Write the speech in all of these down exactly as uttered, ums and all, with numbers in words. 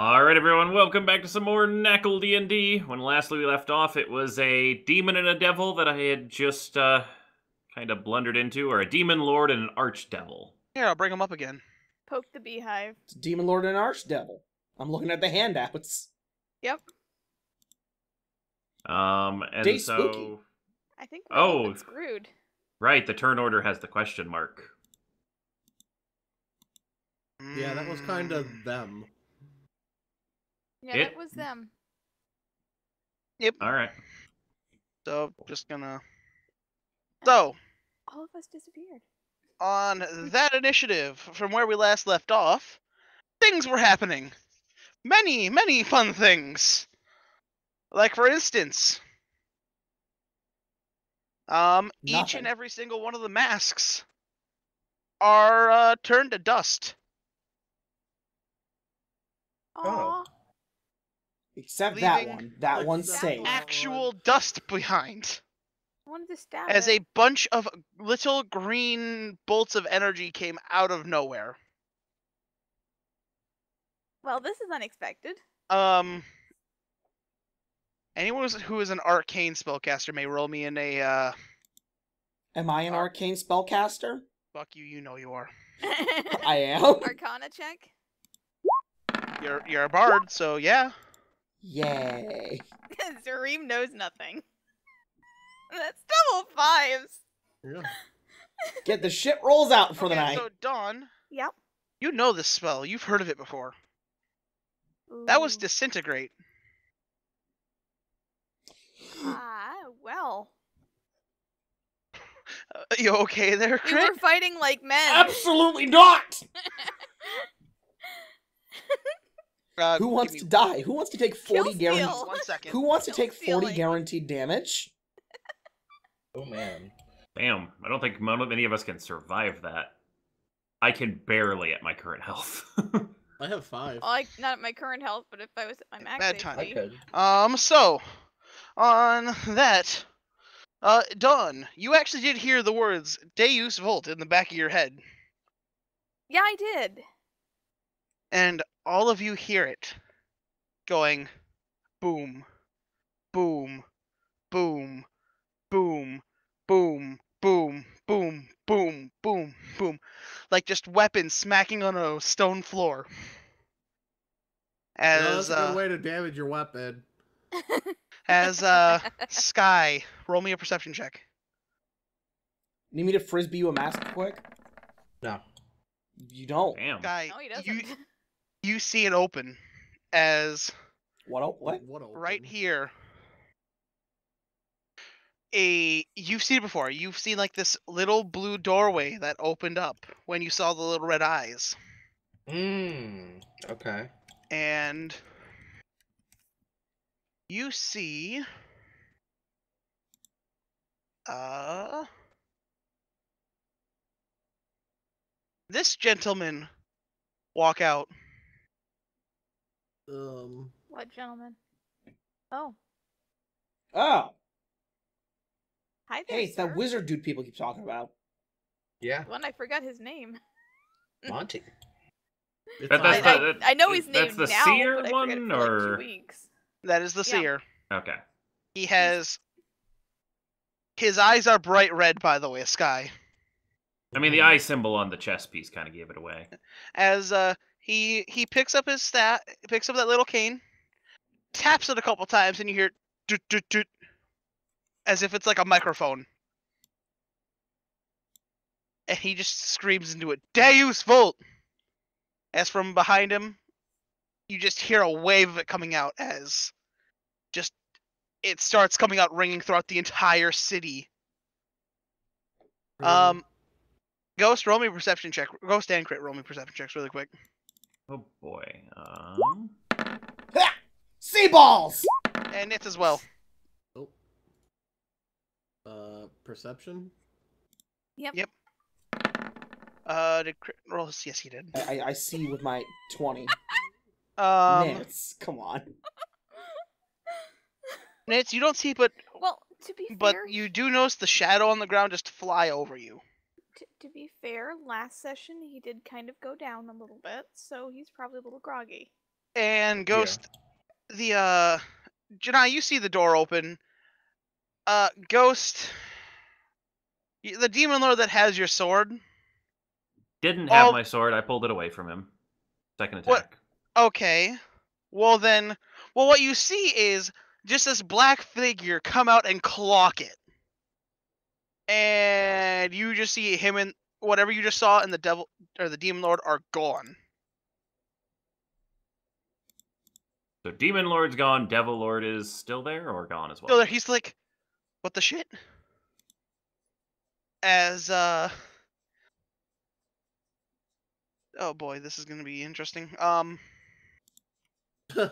Alright everyone, welcome back to some more NaCl D and D. When lastly we left off, it was a demon and a devil that I had just uh, kind of blundered into, or a demon lord and an archdevil. Here, I'll bring them up again. Poke the beehive. It's demon lord and an archdevil. I'm looking at the handouts. Yep. Um, and Day so... Spooky. I think we're oh, screwed. Right, the turn order has the question mark. Yeah, that was kind of them. Yeah, it... that was them. Yep. Alright. So, just gonna... So! All of us disappeared. On that initiative, from where we last left off, things were happening. Many, many fun things. Like, for instance... Um, Nothing. Each and every single one of the masks are uh, turned to dust. Oh. Except that one. That one's saved. Actual dust behind. I wanted to stab as it. A bunch of little green bolts of energy came out of nowhere. Well, this is unexpected. Um. Anyone who is an arcane spellcaster may roll me in a. Uh... Am I an arcane spellcaster? Fuck you! You know you are. I am. Arcana check. You're you're a bard, so yeah. Yay. Zareem knows nothing. That's double fives. Yeah. Get the shit rolls out for okay, the night. So Dawn. Yep. You know this spell. You've heard of it before. Ooh. That was Disintegrate. Ah, well. Uh, you okay there, Crit? We were fighting like men. Absolutely not! Uh, Who wants to die? Who wants to take forty guaranteed? One second. Who wants Kill to take stealing. forty guaranteed damage? Oh man! Damn! I don't think many of us can survive that. I can barely at my current health. I have five. Well, I, not at my current health, but if I was at my max bad time. I could. Um. So, on that, uh, Dawn, you actually did hear the words "Deus Vult" in the back of your head. Yeah, I did. And all of you hear it going boom, boom, boom, boom, boom, boom, boom, boom, boom, boom. Like just weapons smacking on a stone floor. As, yeah, that's a good uh, way to damage your weapon. As uh, Sky, roll me a perception check. Need me to frisbee you a mask quick? No. You don't. Damn. Sky, no, he doesn't. You, You see it open as what, what? What open? Right here. A you've seen it before. You've seen like this little blue doorway that opened up when you saw the little red eyes. Mmm. Okay. And you see uh this gentleman walk out. Um, what gentleman? Oh. Oh. Hi there, hey, it's sir. That wizard dude people keep talking about. Yeah. One I forgot his name. Monty. That, that's I, the, that, I know his name now. That's the now, seer one, or like that is the yeah. seer. Okay. He has. His eyes are bright red, by the way, Sky. I mean, the eye symbol on the chest piece kind of gave it away. As uh. He he picks up his stat, picks up that little cane, taps it a couple times, and you hear doot doot doot, as if it's like a microphone. And he just screams into it, "Deus Vult!" As from behind him, you just hear a wave of it coming out as, just it starts coming out, ringing throughout the entire city. Mm. Um, Ghost, roll me perception check. Ghost and Crit, roll me perception checks really quick. Oh boy. Um... Ha! Sea balls! And Nitz as well. Oh. Uh, perception? Yep. Yep. Uh, did Crit roll? Yes, he did. I, I see with my twenty. um, Nitz, come on. Nitz, you don't see, but... Well, to be fair... But you do notice the shadow on the ground just fly over you. T to be fair, last session he did kind of go down a little bit, so he's probably a little groggy. And Ghost, yeah. the, uh, Janai, you see the door open. Uh, Ghost, the demon lord that has your sword. Didn't have oh. my sword. I pulled it away from him. Second attack. What? Okay. Well, then, well, what you see is just this black figure come out and clock it. And you just see him and whatever you just saw and the devil or the demon lord are gone. So demon lord's gone, devil lord is still there or gone as well? Still there. He's like, what the shit? As, uh... Oh boy, this is gonna be interesting. Um... I'm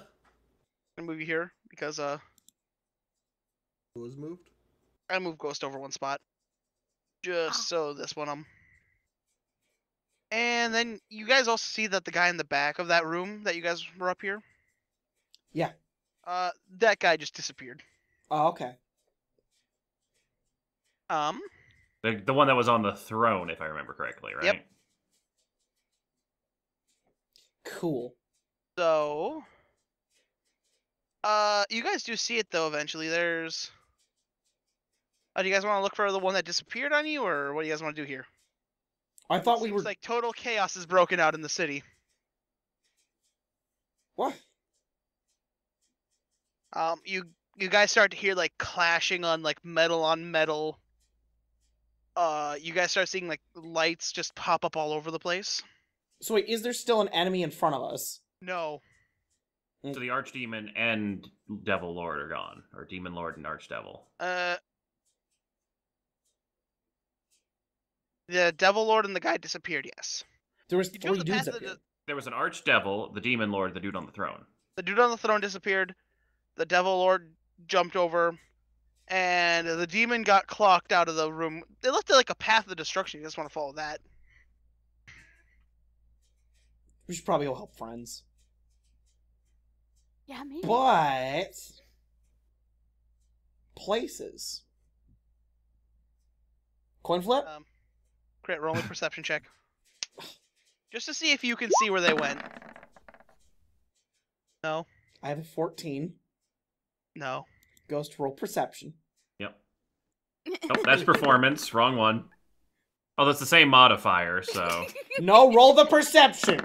gonna move you here, because, uh... Who was moved? I moved Ghost over one spot. Just so this one, um... And then you guys also see that the guy in the back of that room that you guys were up here? Yeah. Uh, that guy just disappeared. Oh, okay. Um... The, the one that was on the throne, if I remember correctly, right? Yep. Cool. So... Uh, you guys do see it, though, eventually. There's... Uh, do you guys want to look for the one that disappeared on you, or what do you guys want to do here? I thought we were... It's like total chaos is broken out in the city. What? Um, you you guys start to hear, like, clashing on, like, metal on metal. Uh, you guys start seeing, like, lights just pop up all over the place. So wait, is there still an enemy in front of us? No. So the Archdemon and Devil Lord are gone. Or Demon Lord and Archdevil. Uh... The Devil Lord and the guy disappeared, yes. There was three the dudes up here. The... There was an Archdevil, the Demon Lord, the dude on the throne. The dude on the throne disappeared. The Devil Lord jumped over. And the demon got clocked out of the room. They left it like a path of destruction. You just want to follow that. We should probably go help friends. Yeah, maybe. But... Places. Coin flip? Um, great, roll a perception check. Just to see if you can see where they went. No. I have a fourteen. No. Ghost roll perception. Yep. Oh, that's performance. Wrong one. Oh, that's the same modifier, so... No, roll the perception!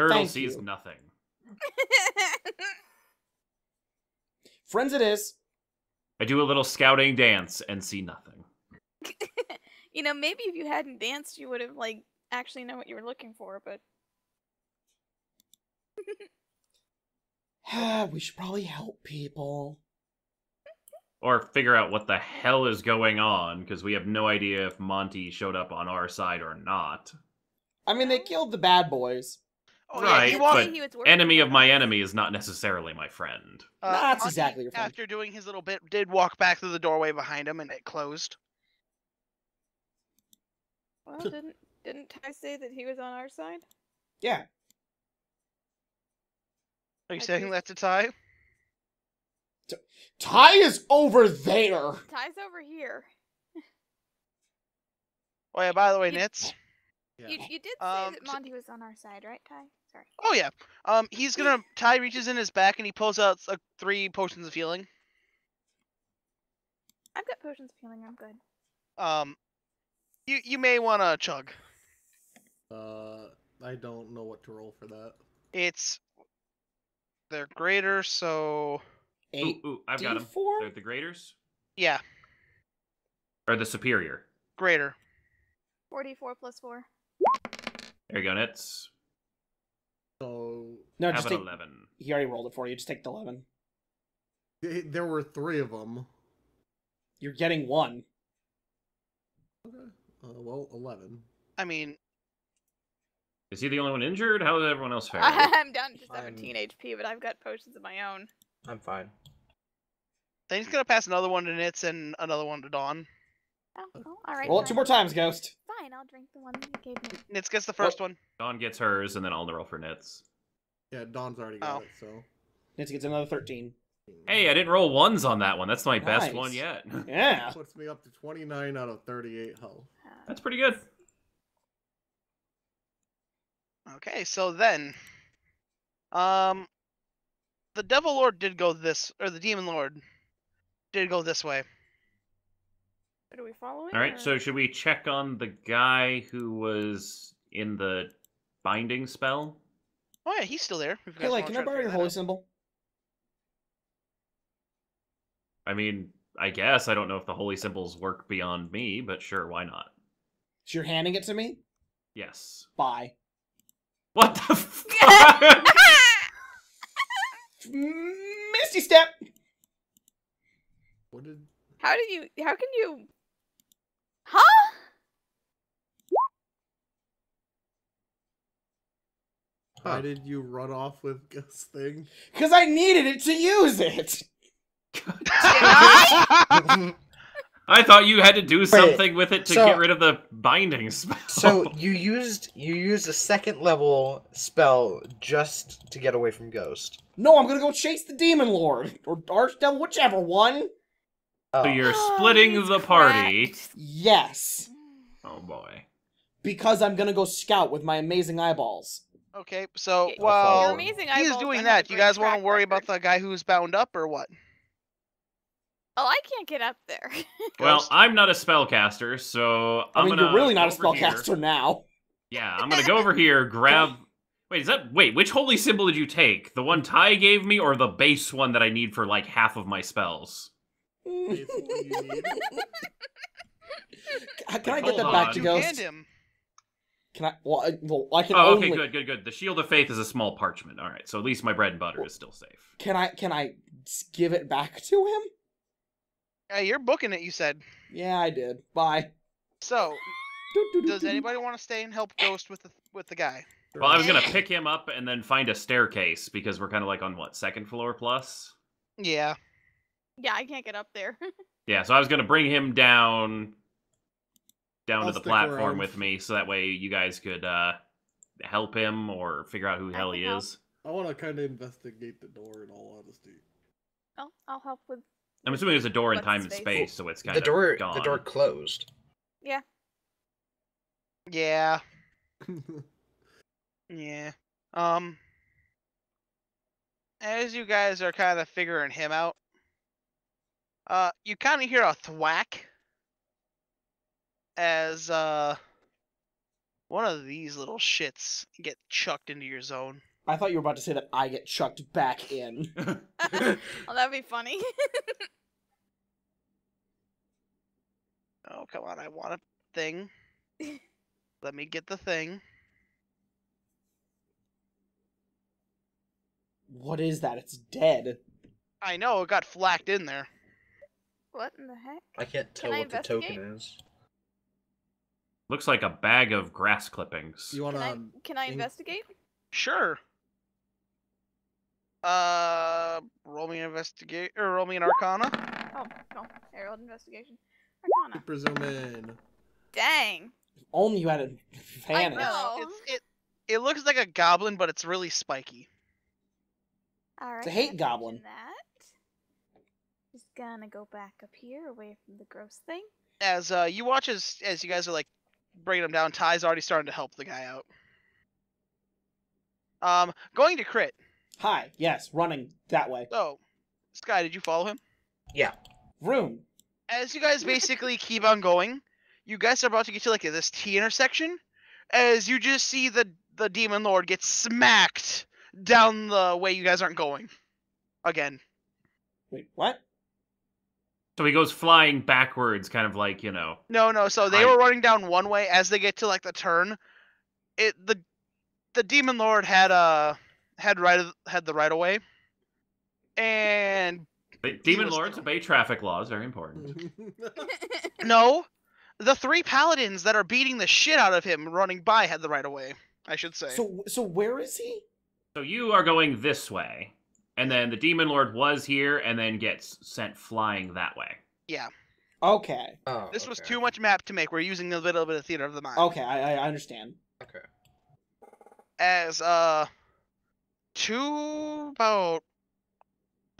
Turtle Thank sees you. Nothing. Friends it is. I do a little scouting dance and see nothing. You know, maybe if you hadn't danced, you would have, like, actually known what you were looking for, but... We should probably help people. Or figure out what the hell is going on, because we have no idea if Monty showed up on our side or not. I mean, they killed the bad boys. Oh, right, yeah, but he was enemy of my enemy is not necessarily my friend. Uh, no, that's Monty, exactly your friend. After doing his little bit, did walk back through the doorway behind him, and it closed. Well, didn't, didn't I say that he was on our side? Yeah. Are you I saying that to Ty? T Ty is over there! Ty's over here. Oh yeah, by the way, you, Nitz. Yeah. You, you did say um, that Monty was on our side, right, Ty? Sorry. Oh yeah. Um, he's gonna... Ty reaches in his back and he pulls out uh, three potions of healing. I've got potions of healing, I'm good. Um, you, you may want to chug. Uh, I don't know what to roll for that. It's... They're greater, so... Eight ooh, ooh, I've D four? Got them. They're the graders? Yeah. Or the superior? Greater. forty-four plus four. There you go, Nitz. So... No, just take... eleven. He already rolled it for you. Just take the eleven. There were three of them. You're getting one. Okay. Uh, well, eleven. I mean... Is he the only one injured? How is everyone else faring? I'm down to seventeen I'm... H P, but I've got potions of my own. I'm fine. Then he's gonna pass another one to Nitz and another one to Dawn. Oh, oh alright. Roll it two more times, Ghost. Fine, I'll drink the one you gave me. Nitz gets the first oh. one. Dawn gets hers, and then I'll roll for Nitz. Yeah, Dawn's already got oh. it, so... Nitz gets another thirteen. Hey, I didn't roll ones on that one. That's my nice. best one yet. Yeah. That puts me up to twenty-nine out of thirty-eight health. Uh, That's pretty good. Okay, so then, Um, the Devil Lord did go this, or the Demon Lord did go this way. What are we following? All right. Or? So should we check on the guy who was in the binding spell? Oh yeah, he's still there. Hey, like, can I borrow your holy symbol? I mean, I guess I don't know if the holy symbols work beyond me, but sure, why not? So you're handing it to me? Yes. Bye. What the fuck? Misty step. What did? How do you? How can you? Huh? Why did you run off with Gus thing? Because I needed it to use it. I? I thought you had to do something Wait, with it to so, get rid of the binding spell. So you used you used a second level spell just to get away from Ghost. No, I'm gonna go chase the Demon Lord or Archdevil, whichever one. So oh. you're splitting oh, the party. Cracked. Yes. Oh boy. Because I'm gonna go scout with my amazing eyeballs. Okay, so while he's doing that, you guys want to worry record. about the guy who's bound up or what? Oh, I can't get up there. Well, I'm not a spellcaster, so I'm I mean, gonna. You're really not a spellcaster now. Yeah, I'm gonna go over here, grab. Wait, is that wait? Which holy symbol did you take? The one Ty gave me, or the base one that I need for like half of my spells? Can I get Hold that back on. to Ghost? Can I? Well, I, well, I can. Oh, okay, only... good, good, good. The Shield of Faith is a small parchment. All right, so at least my bread and butter well, is still safe. Can I? Can I give it back to him? Yeah, you're booking it. You said. Yeah, I did. Bye. So, does anybody want to stay and help Ghost with the with the guy? Well, I was gonna pick him up and then find a staircase because we're kind of like on what second floor plus. Yeah. Yeah, I can't get up there. Yeah, so I was gonna bring him down. Down I'll to the platform around. with me, so that way you guys could uh, help him or figure out who the hell he help. is. I want to kind of investigate the door, in all honesty. Oh, I'll help with... I'm assuming there's a door in time space. and space, so it's kind the of door, gone. The door closed. Yeah. Yeah. Yeah. Um. As you guys are kind of figuring him out, uh, you kind of hear a thwack. As, uh, one of these little shits get chucked into your zone. I thought you were about to say that I get chucked back in. Well, that'd be funny. Oh, come on, I want a thing. Let me get the thing. What is that? It's dead. I know, it got flacked in there. What in the heck? I can't tell Can what the token is. Looks like a bag of grass clippings. You wanna, can I, can I in investigate? Sure. Uh, roll me an investigate or roll me an Arcana. Oh no, I rolled investigation. Arcana. Presuming. Dang. If only you had an advantage. I know. It's, it it looks like a goblin, but it's really spiky. All right. It's a hate goblin. That. Just gonna go back up here, away from the gross thing. As uh, you watch as as you guys are like. Bringing him down. Ty's already starting to help the guy out. Um, going to crit. Hi. Yes, running that way. So, Sky, did you follow him? Yeah. Room. As you guys basically keep on going, you guys are about to get to like this T intersection. As you just see the the Demon Lord get smacked down the way you guys aren't going. Again. Wait, what? So he goes flying backwards, kind of like, you know... No, no, so they I... were running down one way. As they get to, like, the turn, it the the Demon Lord had uh, had right had the right-of-way. And... But Demon Lords obey traffic laws, very important. No, the three paladins that are beating the shit out of him running by had the right-of-way, I should say. So, so where is he? So you are going this way. And then the Demon Lord was here, and then gets sent flying that way. Yeah. Okay. Oh, this okay. was too much map to make. We're using a little bit of theater of the mind. Okay, I, I understand. Okay. As, uh... Two... About...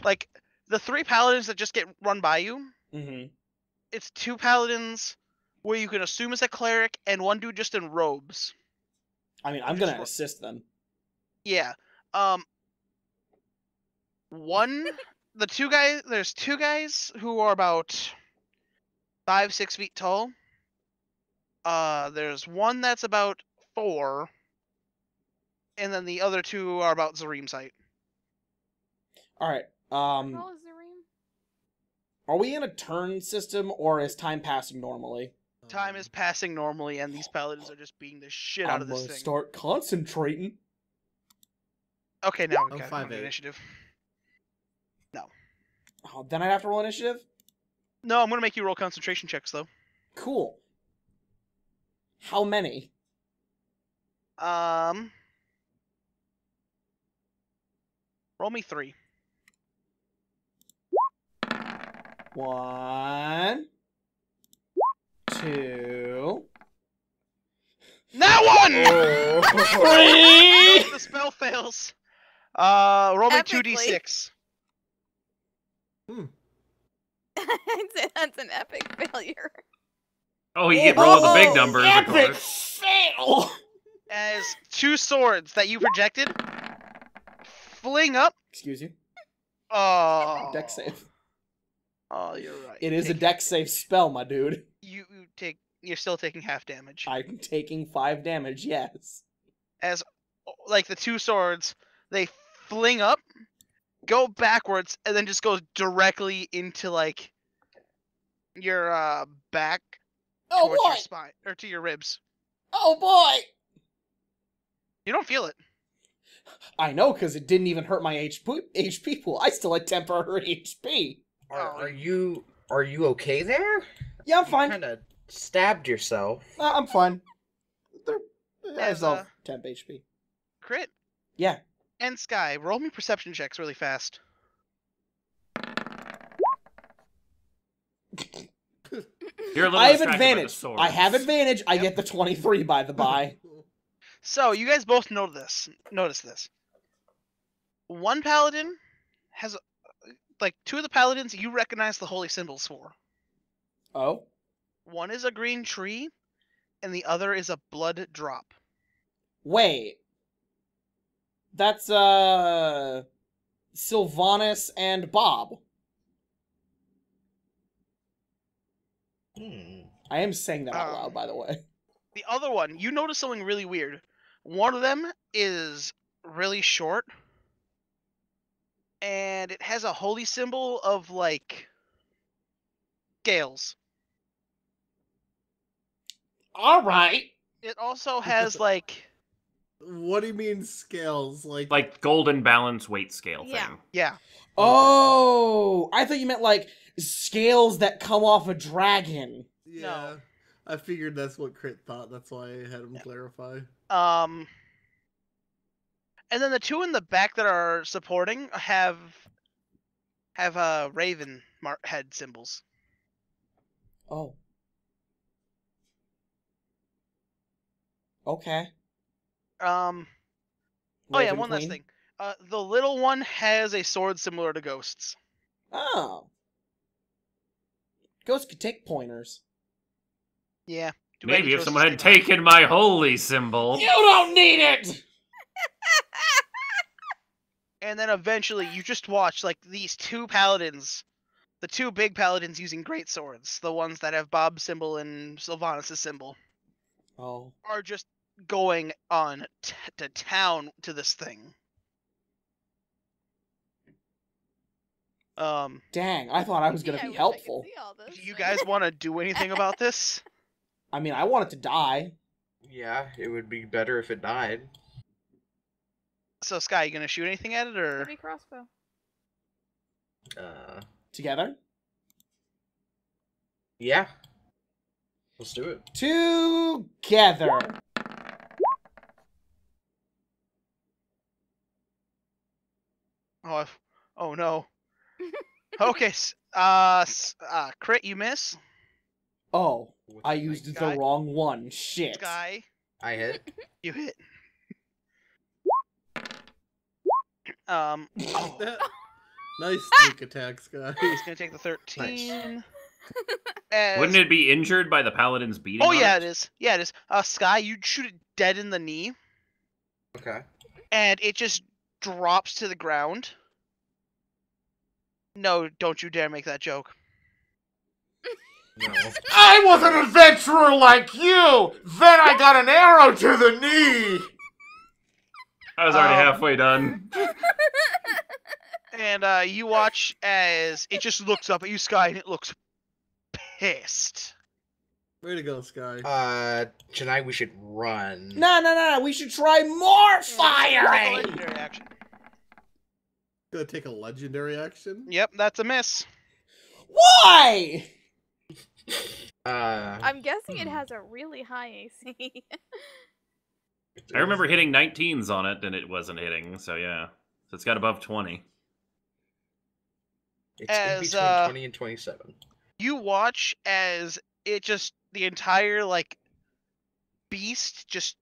Like, the three paladins that just get run by you... Mm-hmm. It's two paladins where you can assume is a cleric, and one dude just in robes. I mean, I'm gonna assist them. Yeah. Um... One, the two guys, there's two guys who are about five, six feet tall. Uh, there's one that's about four, and then the other two are about Zareem's height. All right. Um, How is Zareem? Are we in a turn system, or is time passing normally? Time is passing normally, and these paladins are just beating the shit out I'm of this gonna thing. Start concentrating. Okay, now we got initiative. No. Oh, then I'd have to roll initiative? No, I'm gonna make you roll concentration checks though. Cool. How many? Um. Roll me three. One. Two. That one! Oh. Three! The spell fails. Uh, roll me two d six. Hmm. I'd say that's an epic failure. Oh, he oh, rolled the big numbers. Epic fail! As two swords that you projected fling up. Excuse you. Oh. Deck save. Oh, you're right. It is take, a deck save spell, my dude. You, you take. You're still taking half damage. I'm taking five damage. Yes. As like the two swords, they fling up, go backwards, and then just goes directly into like your uh, back. Oh boy! Your spine, or to your ribs. Oh boy! You don't feel it. I know, because it didn't even hurt my H P pool. I still had temporary H P. Are, are you are you okay there? Yeah, I'm fine. You kind of stabbed yourself. Uh, I'm fine. I have uh, temp H P. Crit? Yeah. And Sky, roll me perception checks really fast. You're I have advantage. I have advantage. Yep. I get the twenty-three by the by. So you guys both know this. Notice this. One paladin has, like, two of the paladins you recognize the holy symbols for. Oh. One is a green tree, and the other is a blood drop. Wait. That's uh, Sylvanas and Bob. Hmm. I am saying that out um, loud, by the way. The other one, you notice something really weird. One of them is really short, and it has a holy symbol of, like, scales. All right. It also has, like... What do you mean scales? Like, like golden balance weight scale yeah. thing. Yeah. Oh, I thought you meant, like... Scales that come off a dragon. Yeah, no. I figured that's what Crit thought. That's why I had him yeah. clarify. Um, and then the two in the back that are supporting have have a uh, raven head symbols. Oh. Okay. Um. Raven oh yeah, one Queen? Last thing. Uh, the little one has a sword similar to Ghost's. Oh. Ghosts could take pointers. Yeah. Do Maybe if someone had taken my holy symbol. You don't need it! And then eventually you just watch, like, these two paladins, the two big paladins using great swords, the ones that have Bob's symbol and Sylvanas' symbol, oh. are just going on t to town to this thing. Um, Dang, I thought I was going to yeah, be helpful. Do you guys want to do anything about this? I mean, I want it to die. Yeah, it would be better if it died. So, Sky, you going to shoot anything at it, or...? Heavy crossbow. Uh... Together? Yeah. Let's do it. Together! Oh, I've... oh no. Okay, uh, uh, Crit, you miss. Oh, I used Sky? The wrong one. Shit. Sky. I hit. You hit. Um. Oh. Nice sneak attack, Sky. He's gonna take the thirteen. Nice. As... Wouldn't it be injured by the paladin's beating? Oh, yeah, it? it is. Yeah, it is. Uh, Sky, you shoot it dead in the knee. Okay. And it just drops to the ground. No, don't you dare make that joke. No. I was an adventurer like you! Then I got an arrow to the knee! I was already um, halfway done. And uh, you watch as it just looks up at you, Sky, and it looks pissed. Way to go, Sky. Uh, tonight we should run. No, no, no, we should try more firing! Take a legendary action. Gonna take a legendary action? Yep, that's a miss. Why? Uh, I'm guessing it has a really high A C. I remember hitting nineteens on it, and it wasn't hitting, so yeah. So it's got above twenty. It's as, in between uh, twenty and twenty-seven. You watch as it just, the entire, like, beast just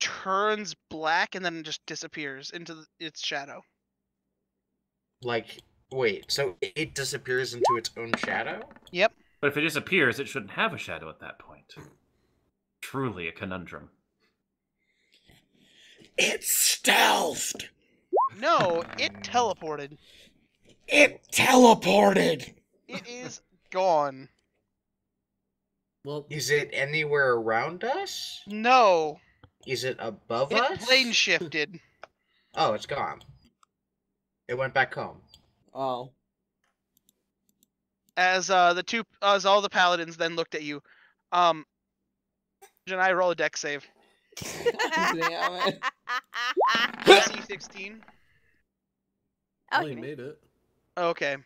turns black and then just disappears into the, its shadow. Like, wait, so it disappears into its own shadow? Yep. But if it disappears, it shouldn't have a shadow at that point. Truly a conundrum. It stealthed! No, it teleported. It teleported! It is gone. Well, is it anywhere around us? No. Is it above it us? It plane shifted. Oh, it's gone. It went back home. Oh. As uh, the two, as all the paladins then looked at you, um, and I roll a dex save. D C sixteen. Oh, you made it. Okay.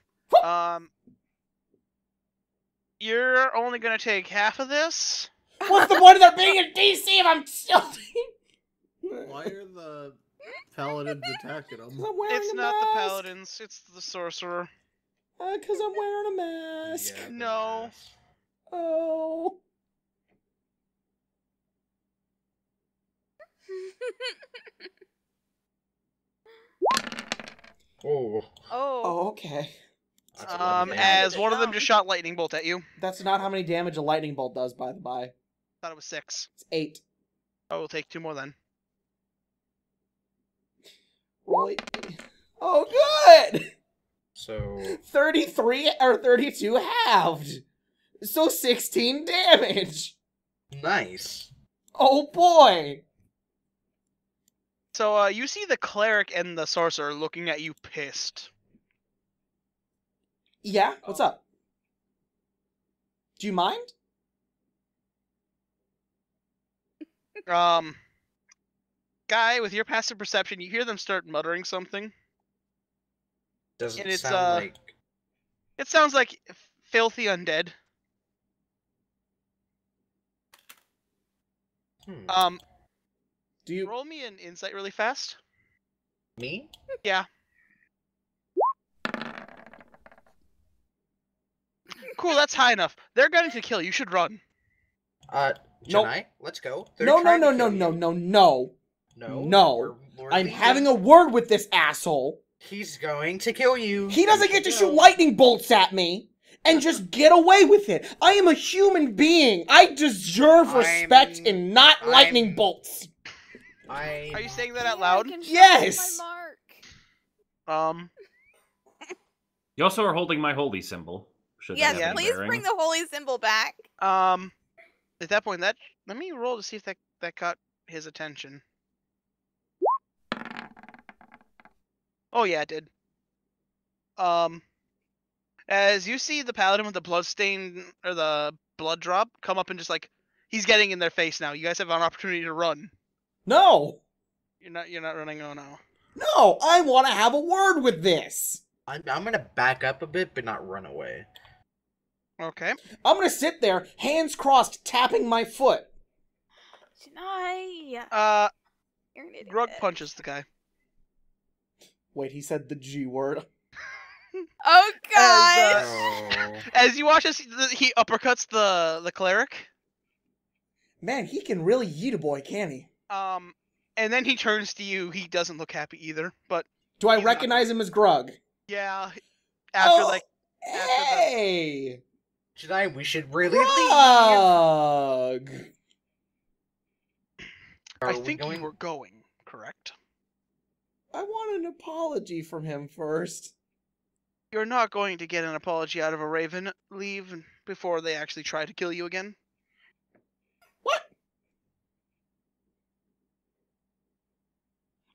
Um, you're only gonna take half of this. What's the point of there being a D C if I'm still? Why are the paladins attacking them? It's not the paladins. It's the sorcerer. Uh, cause I'm wearing a mask. Yeah, no. Mask. Oh. Oh. Oh. Okay. Um, as one of them just shot lightning bolt at you. That's not how many damage a lightning bolt does, by the by. Thought it was six. It's eight. Oh, we'll take two more then. Really? Oh, good. So thirty-three or thirty-two halved. So sixteen damage. Nice. Oh boy. So uh you see the cleric and the sorcerer looking at you pissed. Yeah, what's oh. up? Do you mind? Um Guy, with your passive perception, you hear them start muttering something. Doesn't it sound uh, like... It sounds like filthy undead. Hmm. Um, Do you roll me an insight really fast? Me? Yeah. Cool, that's high enough. They're going to kill you. You should run. Uh, nope. I? Let's go. They're no, no, no, no, no, no, no, no, no. We're, we're I'm leaving. having a word with this asshole. He's going to kill you. He doesn't get to shoot lightning bolts at me and just get away with it. I am a human being. I deserve respect I'm, and not I'm, lightning bolts. I'm, Are you saying that out loud? Yes. Um. You also are holding my holy symbol. Should yes, yeah. please bearing. bring the holy symbol back. Um. At that point, that let me roll to see if that that caught his attention. Oh yeah, it did. Um, as you see the paladin with the blood stain or the blood drop come up and just like he's getting in their face now. You guys have an opportunity to run. No, you're not. You're not running. Oh no. No, I want to have a word with this. I'm, I'm gonna back up a bit, but not run away. Okay. I'm gonna sit there, hands crossed, tapping my foot. Janai. Uh, you're an idiot. Grug punches the guy. Wait, he said the G word. Oh god! As, uh, as you watch this, he uppercuts the the cleric. Man, he can really yeet a boy, can he? Um, and then he turns to you. He doesn't look happy either. But do I recognize not... him as Grug? Yeah. After oh, like, after hey, the... should I? We should really Grug. leave. Are I we think going? we were going correct. I want an apology from him first. You're not going to get an apology out of a raven. Leave before they actually try to kill you again. What?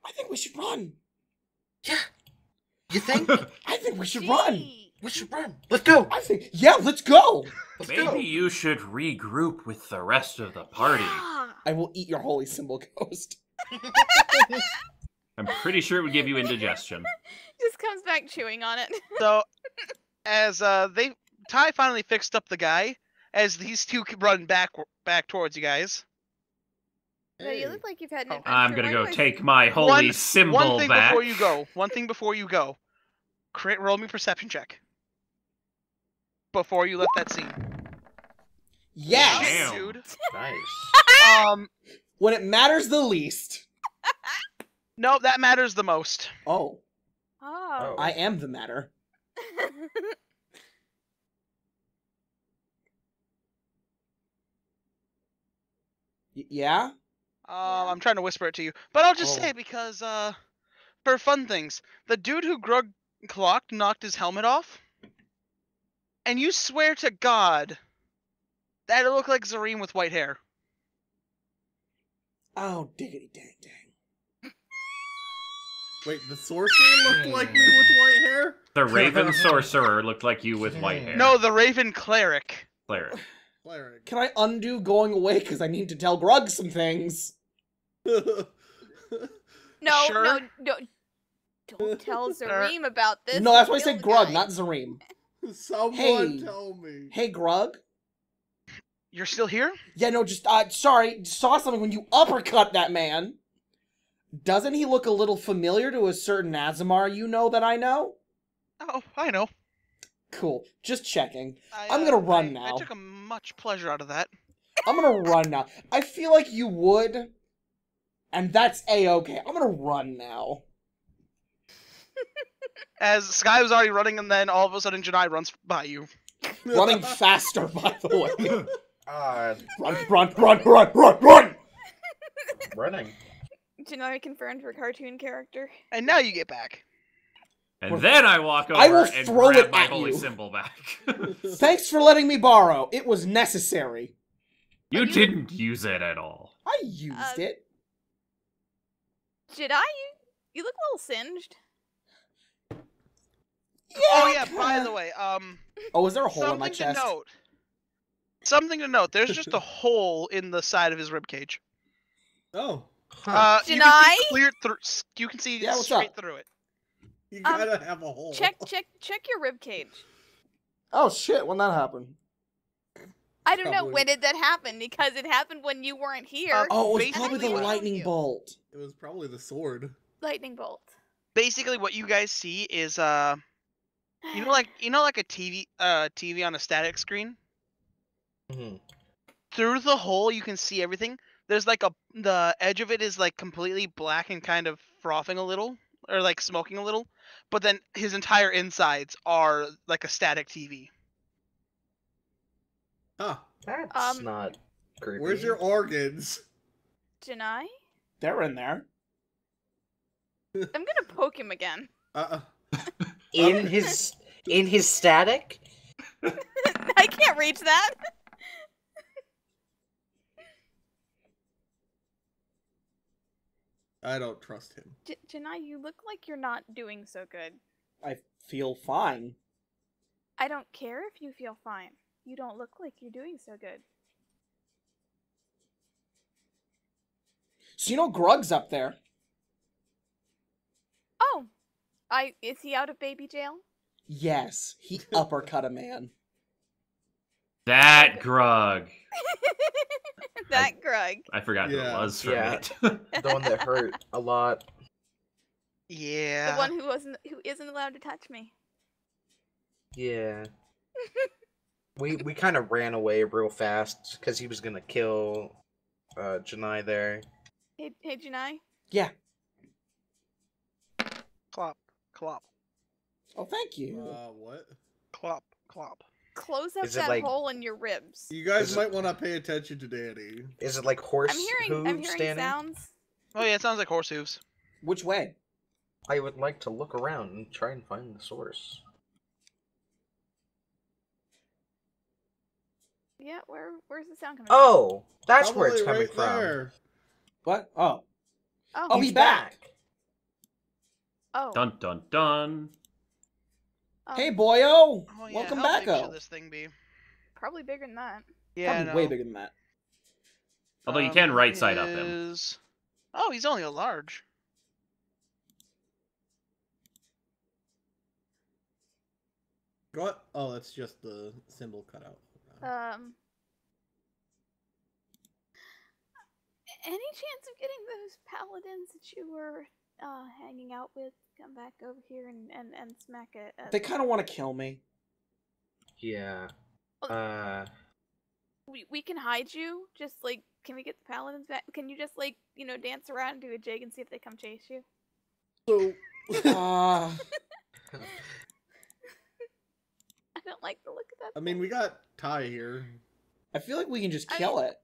I think we should run. Yeah. You think? I think we should Gee. run. We should run. Let's go. I think, yeah, let's go. Let's Maybe go. you should regroup with the rest of the party. Yeah. I will eat your holy symbol, Ghost. I'm pretty sure it would give you indigestion. Just comes back chewing on it. So, as uh, they Ty finally fixed up the guy, as these two run back back towards you guys. So you look like you've had. An oh. I'm gonna go take my holy one, symbol one thing back. Before you go, one thing before you go, crit roll me perception check. Before you left that scene. Yes, Damn. dude. Nice. Um, when it matters the least. No, that matters the most. Oh. Oh. I am the matter. y yeah? Uh, I'm trying to whisper it to you. But I'll just oh. say, because, uh, for fun things, the dude who Grug clocked knocked his helmet off. And you swear to God that it looked like Zareem with white hair. Oh, diggity dang dang. Wait, the sorcerer looked like me with white hair? The raven sorcerer looked like you with white hair. No, the raven cleric. Cleric. Cleric. Can I undo going away? Because I need to tell Grug some things. no, sure? no, no. Don't tell Zareem about this. No, that's why I said Grug, guy. not Zareem. Someone hey. tell me. Hey, Grug. You're still here? Yeah, no, just, uh, sorry. Saw something when you uppercut that man. Doesn't he look a little familiar to a certain Azamar you know that I know? Oh, I know. Cool. Just checking. I, I'm gonna uh, run I, now. I took a much pleasure out of that. I'm gonna run now. I feel like you would, and that's a-okay. I'm gonna run now. As Sky was already running, and then all of a sudden Janai runs by you. Running faster, by the way. Uh, run, run, run, run, run, run! Running. Janai confirmed her cartoon character. And now you get back. And We're, then I walk over I will and throw grab it my holy you. symbol back. Thanks for letting me borrow. It was necessary. You, you didn't use it at all. I used uh, it. Janai, you, you look a little singed. Yeah, oh yeah, kinda. By the way, um... Oh, is there a hole in my chest? Something to note. Something to note. There's just a hole in the side of his ribcage. Oh. Huh. Uh, you can see clear through. You can see yeah, straight up? through it. You gotta um, have a hole. Check, check, check your rib cage. Oh shit! When that happened? I don't probably. know when did that happen because it happened when you weren't here. Uh, oh, it was probably the lightning bolt. It was probably the sword. Lightning bolt. Basically, what you guys see is uh, you know, like you know, like a T V, uh, T V on a static screen. Mm-hmm. Through the hole, you can see everything. There's like a, the edge of it is like completely black and kind of frothing a little, or like smoking a little, but then his entire insides are like a static T V. Huh. That's um, not creepy. Where's your organs? Janai? They're in there. I'm gonna poke him again. Uh-uh. in his, in his static? I can't reach that. I don't trust him. J Janai, you look like you're not doing so good. I feel fine. I don't care if you feel fine. You don't look like you're doing so good. So you know Grug's up there. Oh. I is he out of baby jail? Yes. He uppercut a man. That Grug. that I, Grug. I forgot yeah. who it was for yeah. me. The one that hurt a lot. Yeah. The one who wasn't, who isn't allowed to touch me. Yeah. we we kind of ran away real fast because he was gonna kill uh, Janai there. Hey, hey, Janai. Yeah. Clop, clop. Oh, thank you. Uh, what? Clop, clop. Close up is that like, hole in your ribs. You guys might want to pay attention to Danny. Is it like horse hooves? I'm hearing, hooves I'm hearing standing? sounds. Oh yeah, it sounds like horse hooves. Which way? I would like to look around and try and find the source. Yeah, where where's the sound coming oh, from? Oh, that's Probably where it's coming right from. There. What? Oh. Oh, oh he's back. back. Oh. Dun dun dun. Oh. Hey boyo! Oh, yeah. Welcome How back big should this thing be? Probably bigger than that. Yeah. Probably no. way bigger than that. Although um, you can right side up him. Is... Oh, he's only a large. What? Oh, that's just the symbol cutout. Um. Any chance of getting those paladins that you were uh, hanging out with come back over here and, and, and smack it? At... They kind of want to kill me. Yeah. Uh. We we can hide you. Just like, can we get the paladins back? Can you just like, you know, dance around and do a jig and see if they come chase you? So. Uh... I don't like the look of that. I mean, we got Ty here. I feel like we can just kill I mean, it.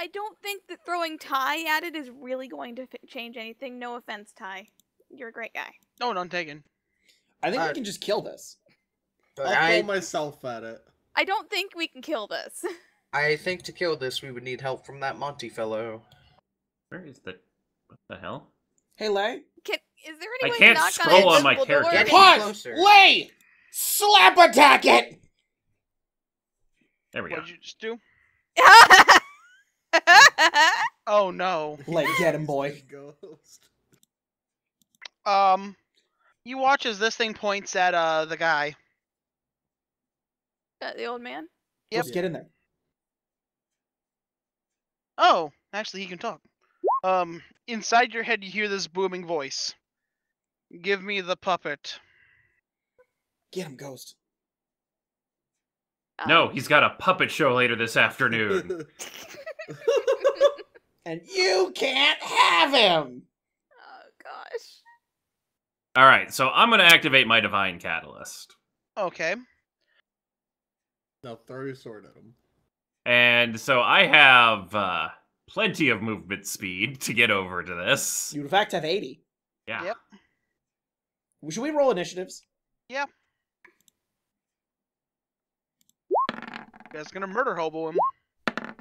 I don't think that throwing Ty at it is really going to f change anything. No offense, Ty. You're a great guy. No, none taken. I think All we right. can just kill this. But I'll I... throw myself at it. I don't think we can kill this. I think to kill this, we would need help from that Monty fellow. Where is the... What the hell? Hey, Lay. Can... Is there any I way can't to knock scroll on, on my character. Pause! Lay! Slap attack it! There we what go. What did you just do? Oh no. Like, get him, boy. Ghost. Um, you watch as this thing points at uh the guy. Uh, the old man? Yep. Let's get in there. Oh, actually he can talk. Um, inside your head you hear this booming voice. Give me the puppet. Get him, Ghost. Um, no, he's got a puppet show later this afternoon. And you can't have him! Oh, gosh. Alright, so I'm going to activate my Divine Catalyst. Okay. Now throw your sword at him. And so I have uh, plenty of movement speed to get over to this. You, in fact, have eighty. Yeah. Yep. Should we roll initiatives? Yeah. That's gonna murder hobo him.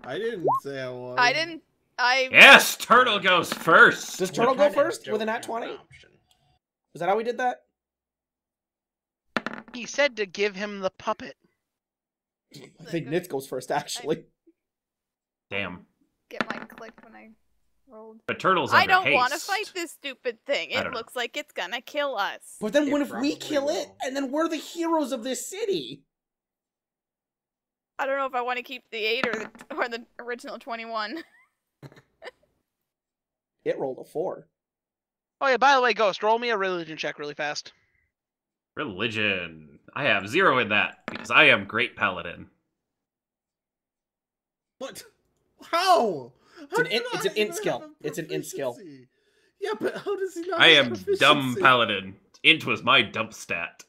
I didn't say I was. I didn't. I. Yes, turtle goes first. Does turtle go first with an at twenty? Is that how we did that? He said to give him the puppet. I think Nitz goes first, actually. I... Damn. Get my click when I rolled. But turtle's under haste. I don't want to fight this stupid thing. It looks know. like it's gonna kill us. But then, it what if we kill will. it? And then we're the heroes of this city. I don't know if I want to keep the eight or the or the original twenty-one. It rolled a four. Oh yeah, by the way, Ghost, roll me a religion check really fast. Religion. I have zero in that, because I am great paladin. What? How? How it's an, in, it's an int skill. It's an int skill. Yeah, but how does he not I have am proficiency? Dumb paladin. Int was my dump stat.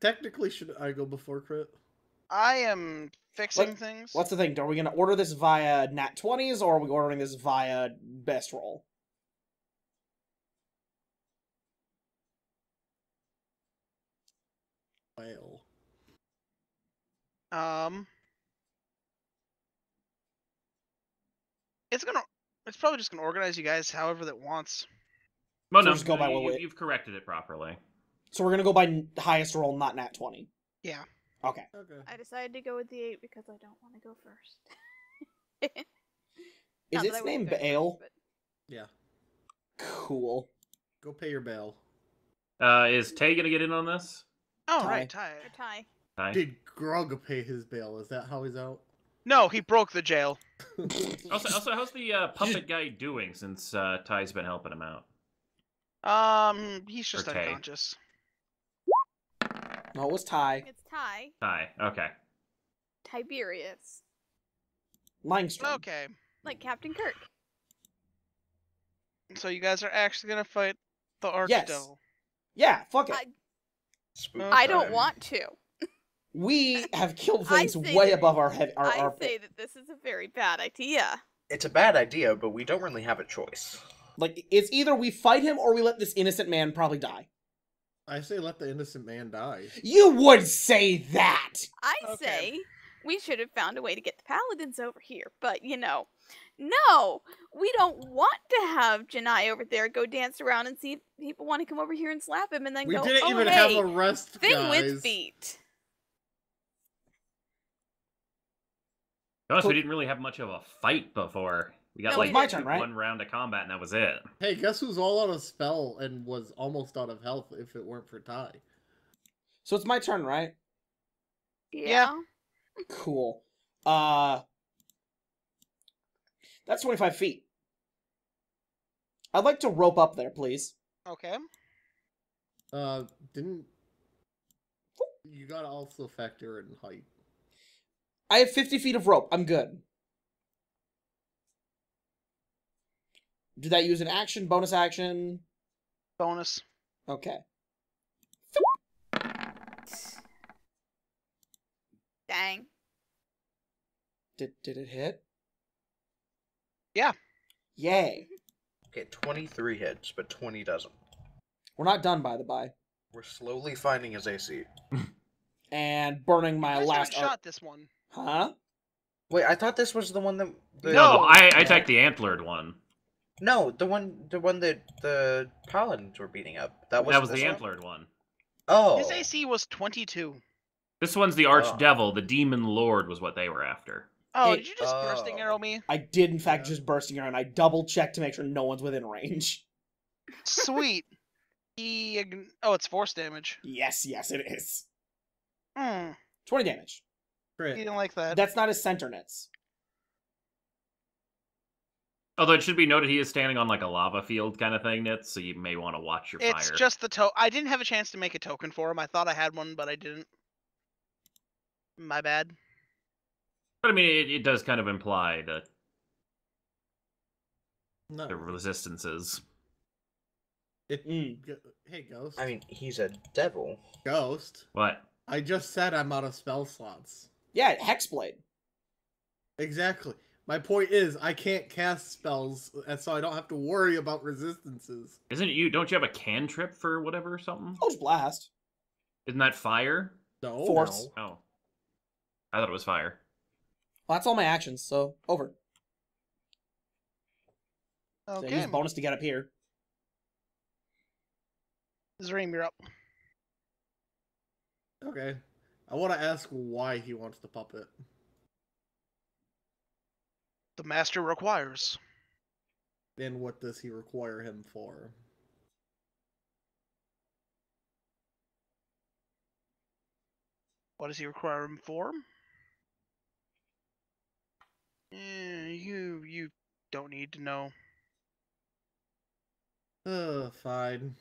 Technically, should I go before crit? I am fixing what, things. What's the thing? Are we going to order this via nat twenties, or are we ordering this via best roll? Well. Um. It's going to... It's probably just going to organize you guys however that wants. Well, so no, we'll just go by you, what you've corrected it properly. So we're going to go by highest roll, not nat twenty. Yeah. Okay. okay. I decided to go with the eight because I don't want to go first. Is its name Bael? But... Yeah. Cool. Go pay your bail. Uh, is Tay gonna get in on this? Oh, Ty. right, Ty. Or Ty. Ty. Did Grug pay his bail? Is that how he's out? No, he broke the jail. also, also, how's the uh, puppet guy doing since uh, Ty's been helping him out? Um, he's just or unconscious. Tay. No, it was Ty. It's Ty. Ty, okay. Tiberius. Langstrom. Okay. Like Captain Kirk. So you guys are actually going to fight the Archdevil. Yes. Yeah, fuck it. I, okay. I don't want to. We have killed things way that, above our head. Our, I our... say that this is a very bad idea. It's a bad idea, but we don't really have a choice. Like, it's either we fight him or we let this innocent man probably die. I say let the innocent man die. You would say that! I okay. say we should have found a way to get the paladins over here, but, you know, no, we don't want to have Janai over there go dance around and see if people want to come over here and slap him and then we go, didn't oh, even hey, have a rest, thing guys. with beat. Gosh, we didn't really have much of a fight before. We got no, like we my turn, right? one round of combat and that was it. Hey, guess who's all out of spell and was almost out of health if it weren't for Ty? So it's my turn, right? Yeah. yeah. Cool. Uh, that's twenty-five feet. I'd like to rope up there, please. Okay. Uh, didn't... You gotta also factor in height. I have fifty feet of rope. I'm good. Did that use an action? Bonus action? Bonus. Okay. Dang. Did, did it hit? Yeah. Yay. Okay, twenty-three hits, but twenty doesn't. We're not done, by the by. We're slowly finding his A C. And burning my last... I shot this one. Huh? Wait, I thought this was the one that... The... No, I, I attacked the antlered one. No, the one the one that the paladins were beating up. That was, that was the one? antlered one. Oh. His A C was twenty-two. This one's the archdevil. Oh. The demon lord was what they were after. Oh, it, did you just oh. bursting arrow me? I did, in fact, yeah. just bursting arrow, and I double-checked to make sure no one's within range. Sweet. he, oh, it's force damage. Yes, yes, it is. Mm. twenty damage. Great. He didn't like that. That's not his center nets. Although it should be noted he is standing on like a lava field kind of thing, Nitz, so you may want to watch your it's fire. It's just the to- I didn't have a chance to make a token for him. I thought I had one, but I didn't. My bad. But I mean, it, it does kind of imply that no. the resistances. If, mm. Hey, Ghost. I mean, he's a devil. Ghost? What? I just said I'm out of spell slots. Yeah, Hexblade. Exactly. My point is, I can't cast spells, and so I don't have to worry about resistances. Isn't it you? Don't you have a cantrip for whatever or something? Oh, it's blast. Isn't that fire? No. Force. No. Oh. I thought it was fire. Well, that's all my actions, so over. Okay. So use bonus to get up here. Zareem, you're up. Okay. I want to ask why he wants the puppet. The master requires. Then what does he require him for? What does he require him for? Eh, you you don't need to know. Oh, fine.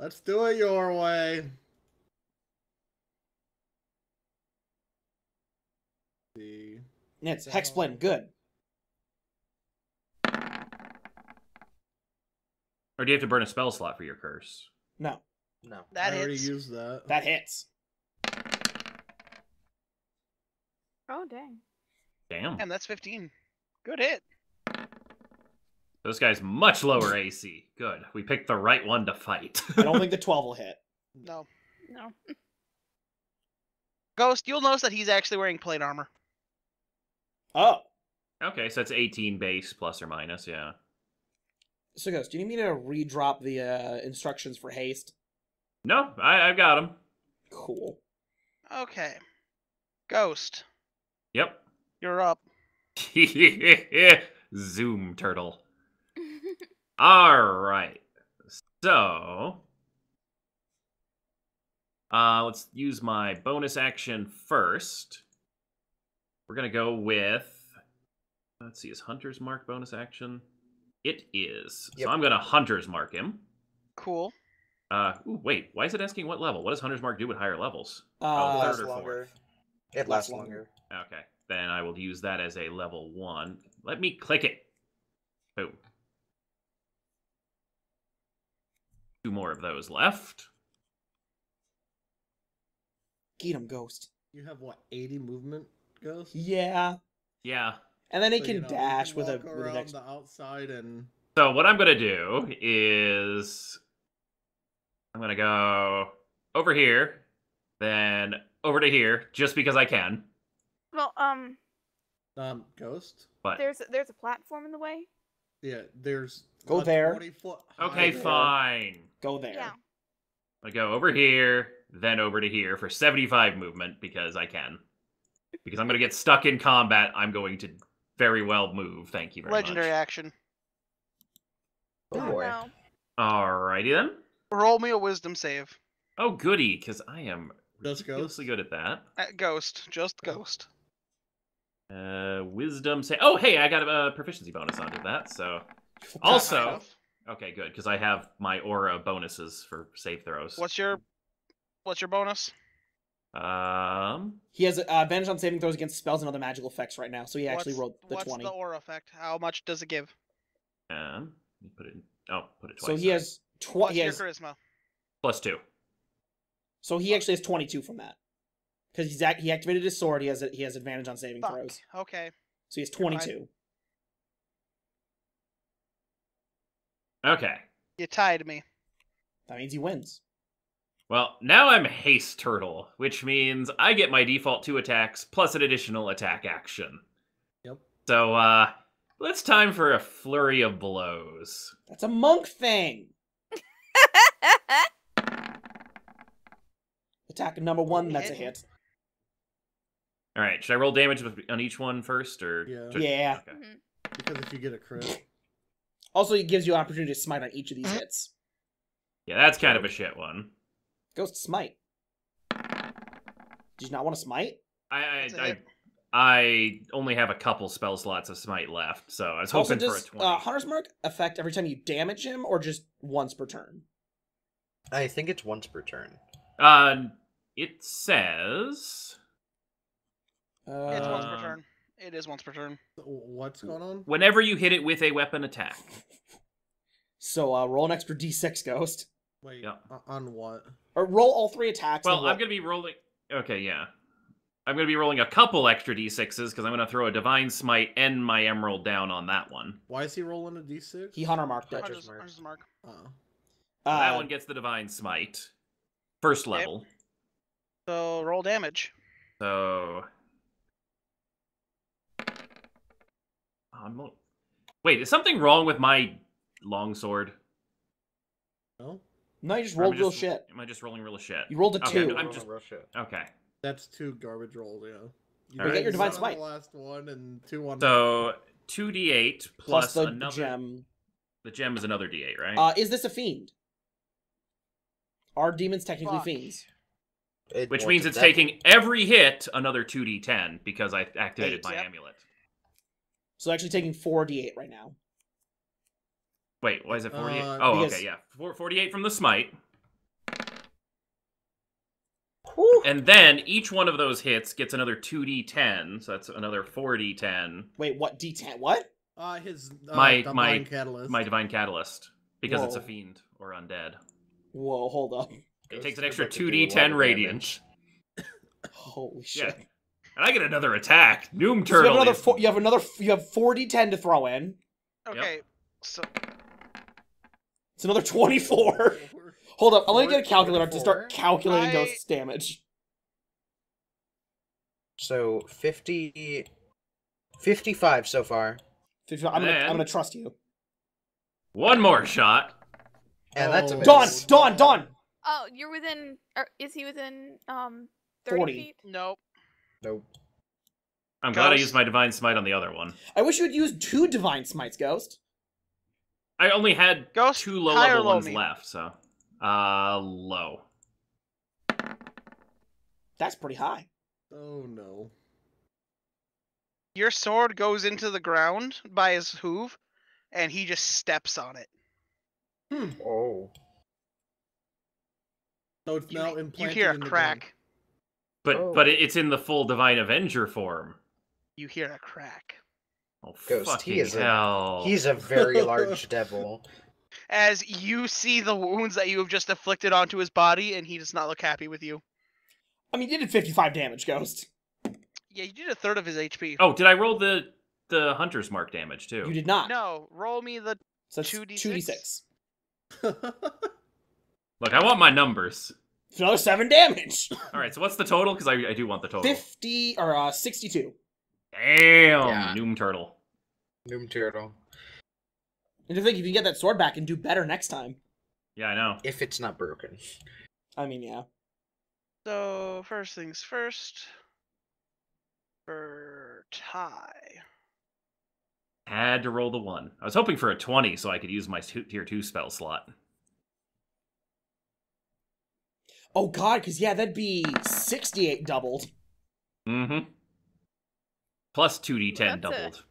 Let's do it your way. See. It's Hexblade, good. Or do you have to burn a spell slot for your curse? No. No. That I hits. already used that. That hits. Oh, dang. Damn. Damn, that's fifteen. Good hit. Those guys much lower A C. Good. We picked the right one to fight. I don't think the twelve will hit. No. No. Ghost, you'll notice that he's actually wearing plate armor. Oh. Okay, so that's eighteen base, plus or minus, yeah. So, Ghost, do you need me to redrop the uh, instructions for haste? No, I, I've got them. Cool. Okay. Ghost. Yep. You're up. Zoom, turtle. All right. So, uh, let's use my bonus action first. We're going to go with, let's see, is Hunter's Mark bonus action? It is. Yep. So I'm going to Hunter's Mark him. Cool. Uh, ooh, wait, why is it asking what level? What does Hunter's Mark do at higher levels? Uh, oh, third or longer. Fourth? It lasts longer. Okay, then I will use that as a level one. Let me click it. Boom. Two more of those left. Get him, Ghost. You have, what, eighty movement? Ghost? Yeah. Yeah. And then he so, can you know, dash can with a with an extra... the outside and So what I'm gonna do is I'm gonna go over here, then over to here, just because I can. Well, um... Um, Ghost? What? There's, there's a platform in the way. Yeah, there's... Go there. Okay, fine. Go there. Yeah. I go over here, then over to here for seventy-five movement, because I can. Because I'm going to get stuck in combat, I'm going to very well move. Thank you very Legendary much. Legendary action. Oh, oh boy. No. Alrighty then. Roll me a wisdom save. Oh, goody, because I am ridiculously good at that. At Ghost. Just Ghost. Uh, wisdom save. Oh, hey, I got a proficiency bonus onto that, so... Also, okay, good, because I have my aura bonuses for save throws. What's your, what's your bonus? Um, he has uh, advantage on saving throws against spells and other magical effects right now, so he actually rolled the what's twenty. What's the aura effect? How much does it give? Um, put it. In, oh, put it twice. So he sorry. has twenty. What's your charisma? Plus two. So he actually has twenty-two from that, because he's act he activated his sword. He has a, he has advantage on saving Fuck. throws. Okay. So he has twenty-two. Okay. You tied me. That means he wins. Well, now I'm Haste Turtle, which means I get my default two attacks plus an additional attack action. Yep. So, uh, it's time for a flurry of blows. That's a monk thing! Attack number one, that's a hit. Alright, should I roll damage on each one first? Or yeah. Should... yeah. Okay. Mm-hmm. Because if you get a crit... Also, it gives you an opportunity to smite on each of these hits. Yeah, that's kind of a shit one. Ghost smite. Did you not want to smite? I I, I, I only have a couple spell slots of smite left, so I was also hoping does, for a twenty. Uh, Hunter's Mark affect every time you damage him, or just once per turn? I think it's once per turn. Uh, it says... Uh... It's once per turn. It is once per turn. What's going on? Whenever you hit it with a weapon attack. So uh, roll an extra d six, Ghost. Wait, yeah. On what? Or roll all three attacks. Well, I'm going to be rolling... Okay, yeah. I'm going to be rolling a couple extra d sixes, because I'm going to throw a Divine Smite and my Emerald down on that one. Why is he rolling a d six? He Hunter marked it. Hunter's Mark. Hunter's Mark. Uh -oh. uh, that one gets the Divine Smite. First level. Okay. So roll damage. So... Wait, is something wrong with my longsword? No. No, you just rolled real shit. Am I just rolling real shit? You rolled a two. Okay, I'm just real shit. Okay. That's two garbage rolls, yeah. You right. get your divine smite. Last one and two on so two d eight plus, plus the another, gem. The gem is another d eight, right? Uh, is this a fiend? Are demons technically Fuck. fiends? It Which means it's taking one. every hit another two d ten because I activated Eight, my yep. amulet. So actually taking four d eight right now. Wait, why is it forty-eight? Uh, oh, okay, yeah. forty-eight from the smite. Whew. And then each one of those hits gets another two d ten, so that's another four d ten. Wait, what d ten? What? Uh, his uh, my, Divine my, Catalyst. My Divine Catalyst, because Whoa. it's a fiend or undead. Whoa, hold up. It Ghost takes an extra two d ten radiant. Holy shit. Yeah. And I get another attack. Noom Turtle. So you have another four, you have another. You have four d ten to throw in. Okay, yep. so it's another twenty-four. Hold up, I'm gonna get a calculator to start calculating I... Ghost's damage. So fifty, fifty-five so far. fifty-five, I'm gonna, I'm gonna trust you. One more shot. And oh, that's a Dawn, Dawn, Dawn. Oh, you're within. Or is he within? Um, thirty feet? Nope. Nope. I'm Ghost. glad I used my Divine Smite on the other one. I wish you would use two Divine Smites, Ghost. I only had Ghost, two low-level ones me. left, so... Uh, low. That's pretty high. Oh, no. Your sword goes into the ground by his hoof, and he just steps on it. Hmm. Oh. So it's you, now implanted You hear a in the crack. Ground. But oh. but it's in the full Divine Avenger form. You hear a crack. Oh, Ghost, fucking he is hell. A, he's a very large devil. As you see the wounds that you have just afflicted onto his body, and he does not look happy with you. I mean, you did fifty-five damage, Ghost. Yeah, you did a third of his H P. Oh, did I roll the, the Hunter's Mark damage, too? You did not. No, roll me the so two d six. two d six. Look, I want my numbers. It's another seven damage. All right, so what's the total? Because I, I do want the total. Fifty or uh, sixty-two. Damn, yeah. Noom Turtle. Noom Turtle. And to think you can get that sword back and do better next time. Yeah, I know. If it's not broken. I mean, yeah. So first things first. For tie. Had to roll the one. I was hoping for a twenty so I could use my tier two spell slot. Oh god, because yeah, that'd be sixty-eight doubled. Mm-hmm. Plus two d ten well, doubled. It.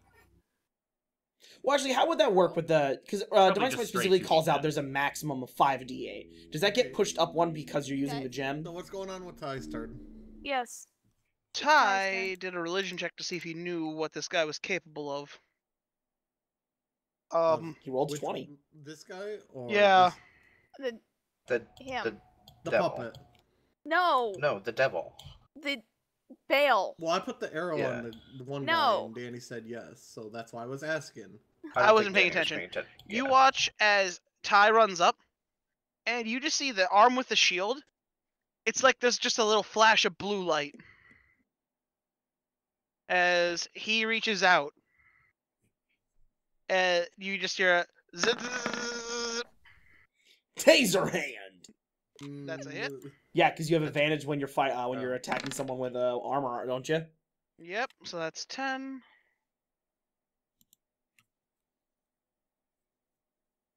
Well, actually, how would that work with the... Because uh, Divine Smite specifically calls out there's a maximum of five d eight. Does that get pushed up one because you're using okay. the gem? So what's going on with Ty's turn? Yes. Ty did a religion check to see if he knew what this guy was capable of. Um, he rolled twenty. This guy? Or yeah. This... The, the, the, the devil. Puppet. No. No, the devil. The... Bael. Well, I put the arrow yeah. on the one no. guy, and Danny said yes, so that's why I was asking. I, I wasn't paying attention. Paying attention. Yeah. You watch as Ty runs up, and you just see the arm with the shield. It's like there's just a little flash of blue light. As he reaches out, uh, you just hear a zzz. Taser hand! That's a hit. Yeah, because you have advantage when you're fight uh, when you're attacking someone with uh, armor, don't you? Yep. So that's ten.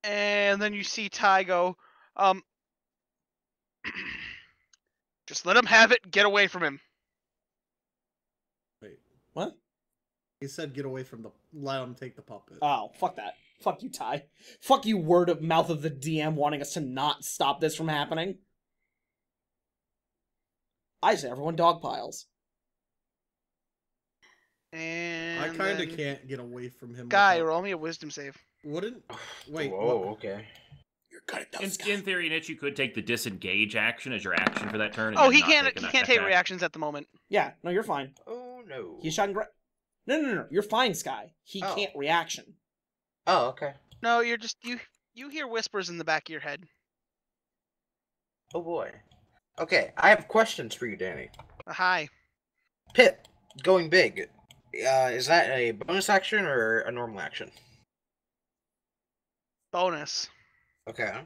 And then you see Ty go, um, just let him have it. Get away from him. Wait, what? He said, "Get away from the let him take the puppet." Oh, fuck that! Fuck you, Ty! Fuck you, word of mouth of the D M wanting us to not stop this from happening. I say everyone dog piles. And I kind of can't get away from him. Guy, roll me a wisdom save. Wouldn't wait. Whoa, what? Okay. You're good at those. In, in theory, Nitz, you could take the disengage action as your action for that turn. And oh, he can't. He can't take reactions at the moment. Yeah. No, you're fine. Oh no. He's shot and gra No, no, no. You're fine, Sky. He oh. can't reaction. Oh, okay. No, you're just you. You hear whispers in the back of your head. Oh boy. Okay, I have questions for you, Danny. Uh, hi. Pip, going big. Uh, is that a bonus action or a normal action? Bonus. Okay.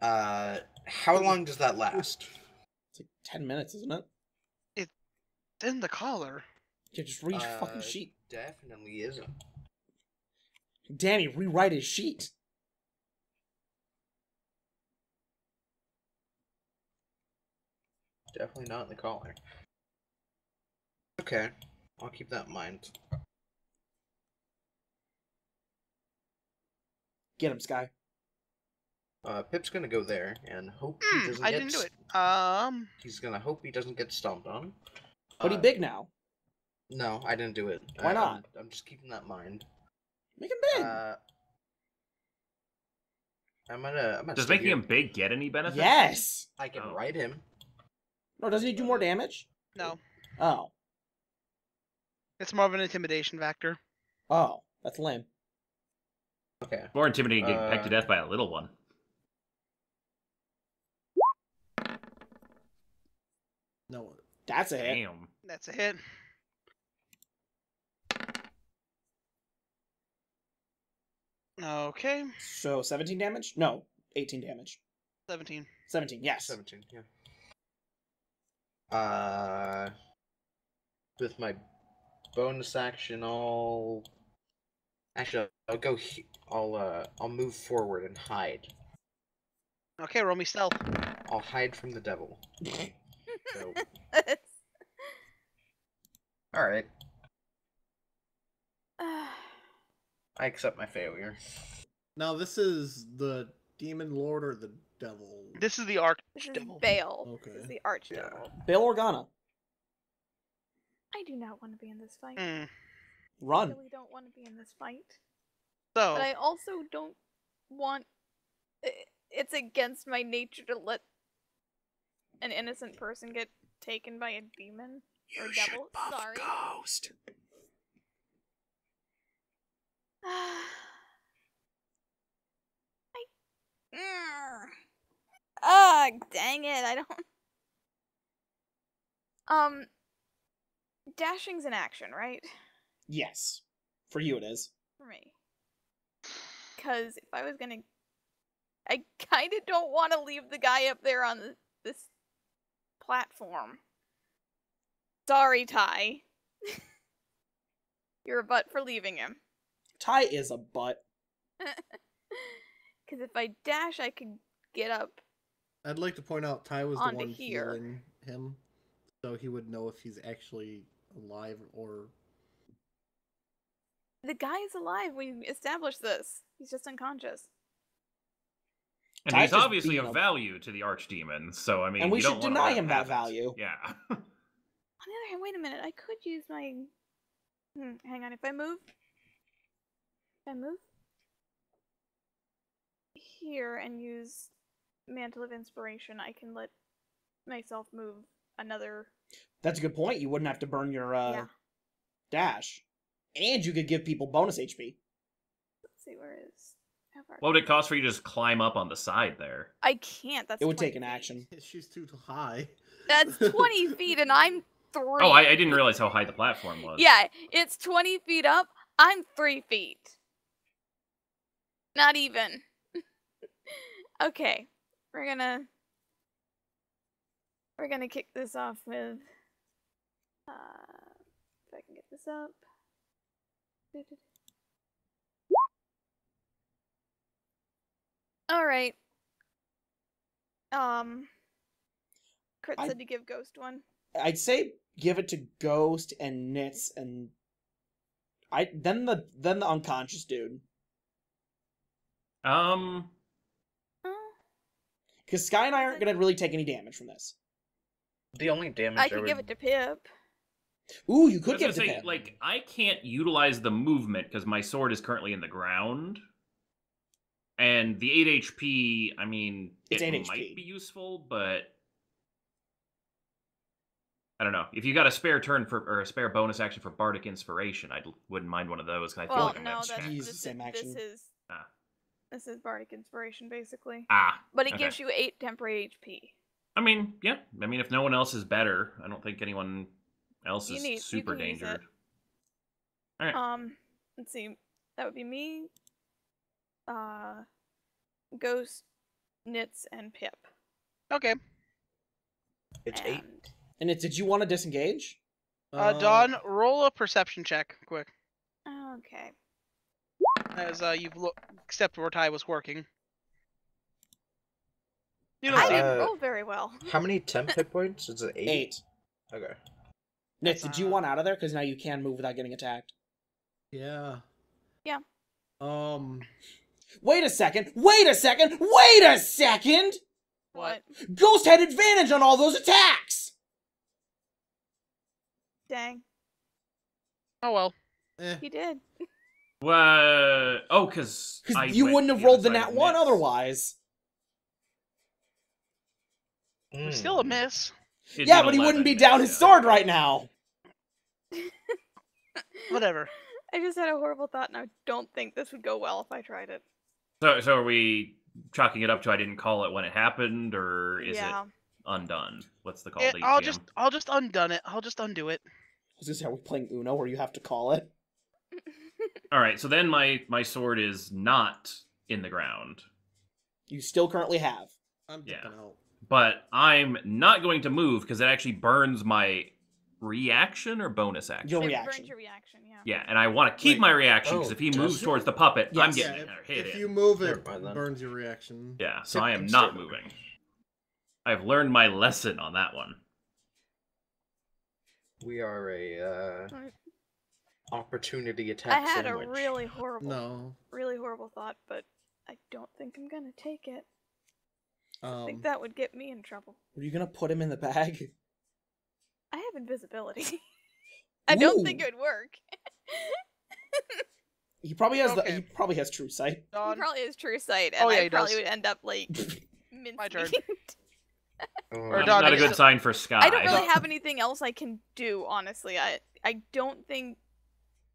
Uh, how long does that last? It's like ten minutes, isn't it? It's in the collar. Yeah, just read your uh, fucking sheet. Definitely isn't. Danny, rewrite his sheet. Definitely not in the collar. Okay, I'll keep that in mind. Get him, Sky. Uh, Pip's gonna go there and hope mm, he doesn't I get. I didn't do it. Um. He's gonna hope he doesn't get stomped on. But uh, he big now. No, I didn't do it. Why I, not? I'm, I'm just keeping that in mind. Make him big. Uh, I'm gonna. I'm gonna Does making you. him big get any benefit? Yes. I can oh. ride him. Or doesn't he do more damage? No. Oh. It's more of an intimidation factor. Oh, that's lame. Okay. More intimidating getting uh... pecked to death by a little one. No. That's a hit. Damn. That's a hit. Okay. So seventeen damage? No, eighteen damage. Seventeen. Seventeen, yes. Seventeen, yeah. Uh, with my bonus action, I'll actually I'll go. He... I'll uh I'll move forward and hide. Okay, roll me stealth. I'll hide from the devil. So... All right. I accept my failure. Now this is the demon lord or the. Devil. This is the archdevil. Bael. Okay. This is the archdevil. Yeah. Bael Organa. I do not want to be in this fight. Mm. Run. I really don't want to be in this fight. So. But I also don't want. It's against my nature to let an innocent person get taken by a demon you or devil. Buff Sorry. Ghost. I. Mm. Ah, Grug. Dang it, I don't... Um, dashing's an action, right? Yes. For you it is. For me. Because if I was gonna... I kinda don't want to leave the guy up there on the, this platform. Sorry, Ty. You're a butt for leaving him. Ty is a butt. Because if I dash, I could get up. I'd like to point out Ty was the one here. Healing him, so he would know if he's actually alive or... The guy is alive. We established this. He's just unconscious. And Ty he's obviously of value to the archdemon, so I mean... And we you should don't deny him that value. Yeah. On the other hand, wait a minute. I could use my... Hmm, hang on, if I move... If I move... here and use Mantle of Inspiration, I can let myself move another... That's a good point. You wouldn't have to burn your, uh... Yeah. Dash. And you could give people bonus H P. Let's see, where is... What would it cost for you to just climb up on the side there? I can't, that's... It would take an action. She's too high. That's twenty feet and I'm three. Oh, I, I didn't realize how high the platform was. Yeah, it's twenty feet up, I'm three feet. Not even. Okay, we're gonna... We're gonna kick this off with... Uh, if I can get this up... All right. Um, Crit said I'd, to give Ghost one. I'd say give it to Ghost and Nitz and I then the then the unconscious dude. Um, because Sky and I aren't gonna really take any damage from this. The only damage I could I would... give it to Pip. Ooh, you could give it to say, Pip. Like I can't utilize the movement because my sword is currently in the ground. And the eight H P, I mean, it's it might be useful, but I don't know. If you got a spare turn for or a spare bonus action for Bardic Inspiration, I wouldn't mind one of those because I well, feel like no, I'm going to use the same action. This is, ah. this is Bardic Inspiration, basically. Ah, but it okay. gives you eight temporary H P. I mean, yeah. I mean, if no one else is better, I don't think anyone else you is need, super dangered. All right. Um, let's see. That would be me. Uh, Ghost, Nitz, and Pip. Okay. It's and... eight. And it, did you want to disengage? Uh, uh, Dawn, roll a perception check, quick. Okay. As, uh, you've looked, except where Ty was working. You know, I didn't uh, roll very well. How many temp hit points? Is it eight? Eight. Okay. Nitz, uh, did you want out of there? Because now you can move without getting attacked. Yeah. Yeah. Um... Wait a second! Wait a second! Wait a second! What? Ghost had advantage on all those attacks! Dang. Oh well. Eh. He did. Well, oh, because you wouldn't have rolled the nat one otherwise. Mm. Still a miss. It's yeah, but he wouldn't be down his sword right now. Whatever. I just had a horrible thought, and I don't think this would go well if I tried it. So, so are we chalking it up to I didn't call it when it happened, or is yeah. it undone? What's the call? It, I'll just, I'll just undone it. I'll just undo it. Is this how we're playing Uno, where you have to call it? All right. So then my my sword is not in the ground. You still currently have. I'm yeah, out. But I'm not going to move because it actually burns my. Reaction or bonus action? Your reaction. Your reaction, yeah. Yeah, and I want to keep Wait, my reaction because oh, if he moves it? towards the puppet, yes. I'm getting yeah, it. Or hit if it. you move it, it burns your reaction. Yeah, so I am not moving. I've learned my lesson on that one. We are a uh, opportunity attack. I had sandwich. a really horrible, no. really horrible thought, but I don't think I'm gonna take it. Um, I think that would get me in trouble. Were you gonna put him in the bag? I have invisibility. I Ooh. don't think it would work. He probably has okay. the, he probably has true sight. Dawn. He probably has true sight, and oh, yeah, I probably does. would end up like my turn. oh. Or Dawn, not a good sign for Sky. I don't really have anything else I can do, honestly. I I don't think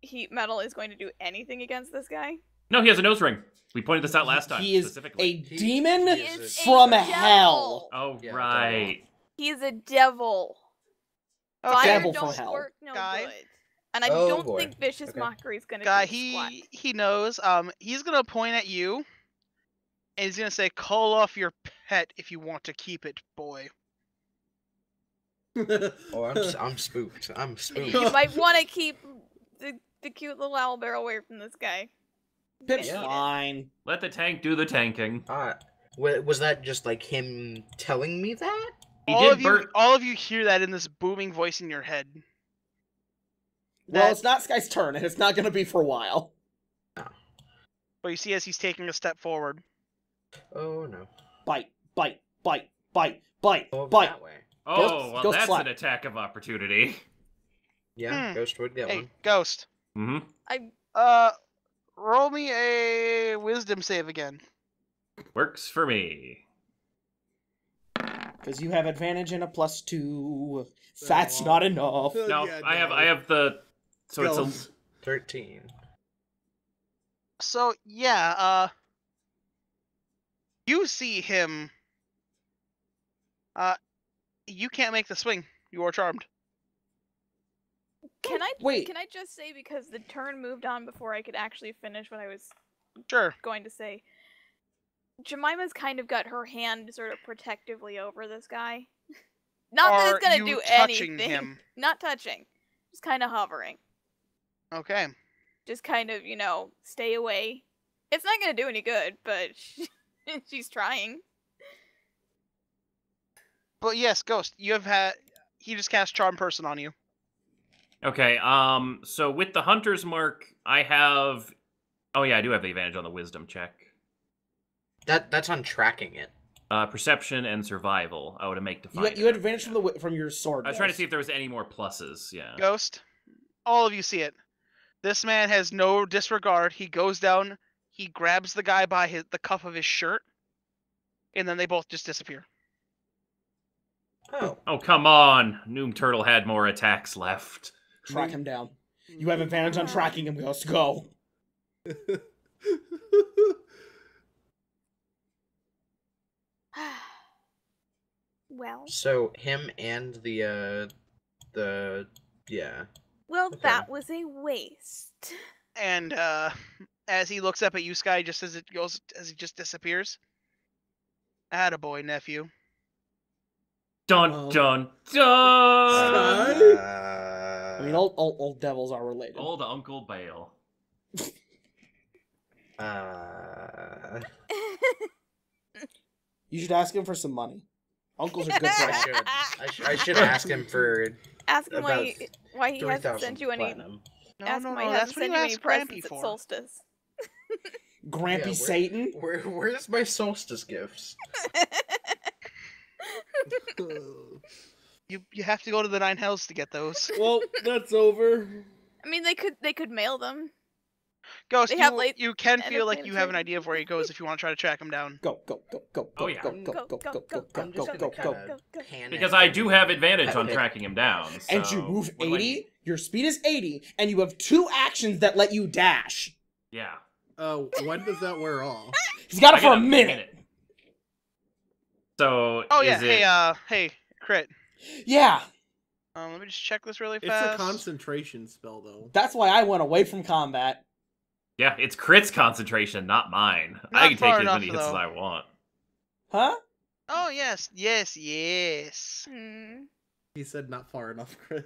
heat metal is going to do anything against this guy. No, he has a nose ring. We pointed this out last time. He is a demon he is from a hell. Oh, yeah, right. He's a devil. Oh, okay. Devil from hell. Work no Guy. Good. And I oh, don't boy. think Vicious okay. Mockery is going to Guy, he, squat. he knows. Um, he's going to point at you, and he's going to say, call off your pet if you want to keep it, boy. Oh, I'm, I'm spooked. I'm spooked. You might want to keep the, the cute little owl bear away from this guy. Pip's yeah. fine. Let the tank do the tanking. Uh, was that just like him telling me that? He all, did of you, all of you hear that in this booming voice in your head. Well, that... it's not Sky's turn, and it's not going to be for a while. No. But you see as he's taking a step forward. Oh, no. Bite, bite, bite, bite, bite, oh, bite. That way. Ghost, oh, well, that's slide. an attack of opportunity. Yeah, hmm. Ghost would get hey, one. Hey, Ghost. Mm-hmm. I, uh... Roll me a wisdom save again. Works for me. Because you have advantage and a plus two. So That's long. not enough. So no, yeah, I no. have I have the so Ghost. it's a thirteen. So yeah, uh you see him. Uh you can't make the swing. You are charmed. Can I Wait. can I just say, because the turn moved on before I could actually finish what I was sure. going to say. Jemima's kind of got her hand sort of protectively over this guy. Not Are that it's gonna you do touching anything. Him? Not touching. Just kind of hovering. Okay. Just kind of, you know, stay away. It's not gonna do any good, but she, she's trying. But yes, Ghost, you have had he just cast Charm Person on you. Okay, um, so with the Hunter's Mark, I have... Oh yeah, I do have the advantage on the Wisdom check. That That's on tracking it. Uh, Perception and Survival. Oh, to make define. You, you had advantage yeah. from, the, from your sword. I was Ghost. trying to see if there was any more pluses, yeah. Ghost, all of you see it. This man has no disregard. He goes down, he grabs the guy by his, the cuff of his shirt, and then they both just disappear. Oh. Oh, come on! Noom Turtle had more attacks left. Track him down. You have advantage on tracking him, Ghost. Go. Well. So him and the uh, the yeah. Well, okay. That was a waste. And uh, as he looks up at you, Sky, just as it goes, as he just disappears. Attaboy, nephew. Dun dun dun. Uh... I mean, old, old, old devils are related. Old Uncle Bael. uh... You should ask him for some money. Uncles are good for I should. I should, I should ask him for. Ask him why he, why he hasn't sent you any. No, ask no, him why no, he hasn't sent you any presents at Solstice. Grampy yeah, where, Satan? Where, where's my Solstice gifts? You you have to go to the Nine Hells to get those. Well, that's over. I mean, they could they could mail them. Ghost, you, late, you can feel like you have an idea of where he goes if you want to try to track him down. Go go go go go go go go go go go go go. Because I do have advantage on tracking him down. And you move eighty. Your speed is eighty, and you have two actions that let you dash. Yeah. Oh, when does that wear off? He's got it for a minute. So. Oh yeah. Hey uh. Hey Crit. Yeah. Um, let me just check this really fast. It's a concentration spell, though. That's why I went away from combat. Yeah, it's Crit's concentration, not mine. Not I can take enough, as many hits though. as I want. Huh? Oh, yes, yes, yes. Mm. He said not far enough, Crit.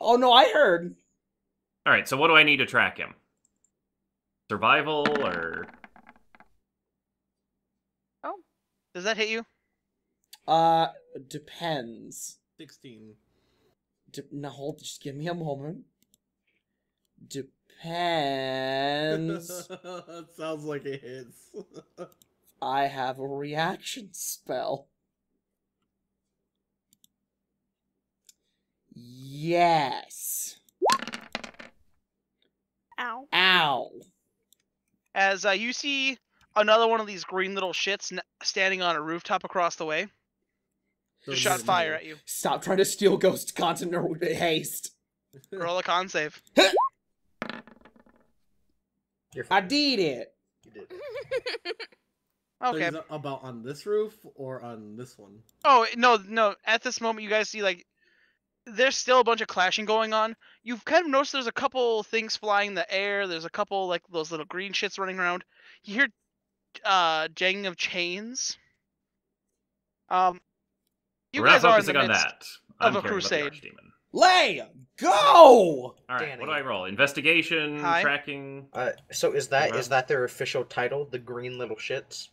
Oh, no, I heard. All right, so what do I need to track him? Survival, or... Oh. Does that hit you? Uh... Depends. Sixteen. De now hold. Just give me a moment. Depends. That sounds like it hits. I have a reaction spell. Yes. Ow. Ow. As uh, you see another one of these green little shits n standing on a rooftop across the way. Just shot fire at you. Stop trying to steal Ghost content or haste. Roll a con save. You're fine. I did it. You did it. Okay. So about on this roof or on this one? Oh, no, no. At this moment, you guys see, like, there's still a bunch of clashing going on. You've kind of noticed there's a couple things flying in the air. There's a couple, like, those little green shits running around. You hear uh, jangling of chains. Um, you We're guys not focusing are in the midst on that. I'm of a crusade. Demon. Lay! Go! All right, Danny. What do I roll? Investigation, Hi. tracking... Uh, so is that is that their official title, the green little shits?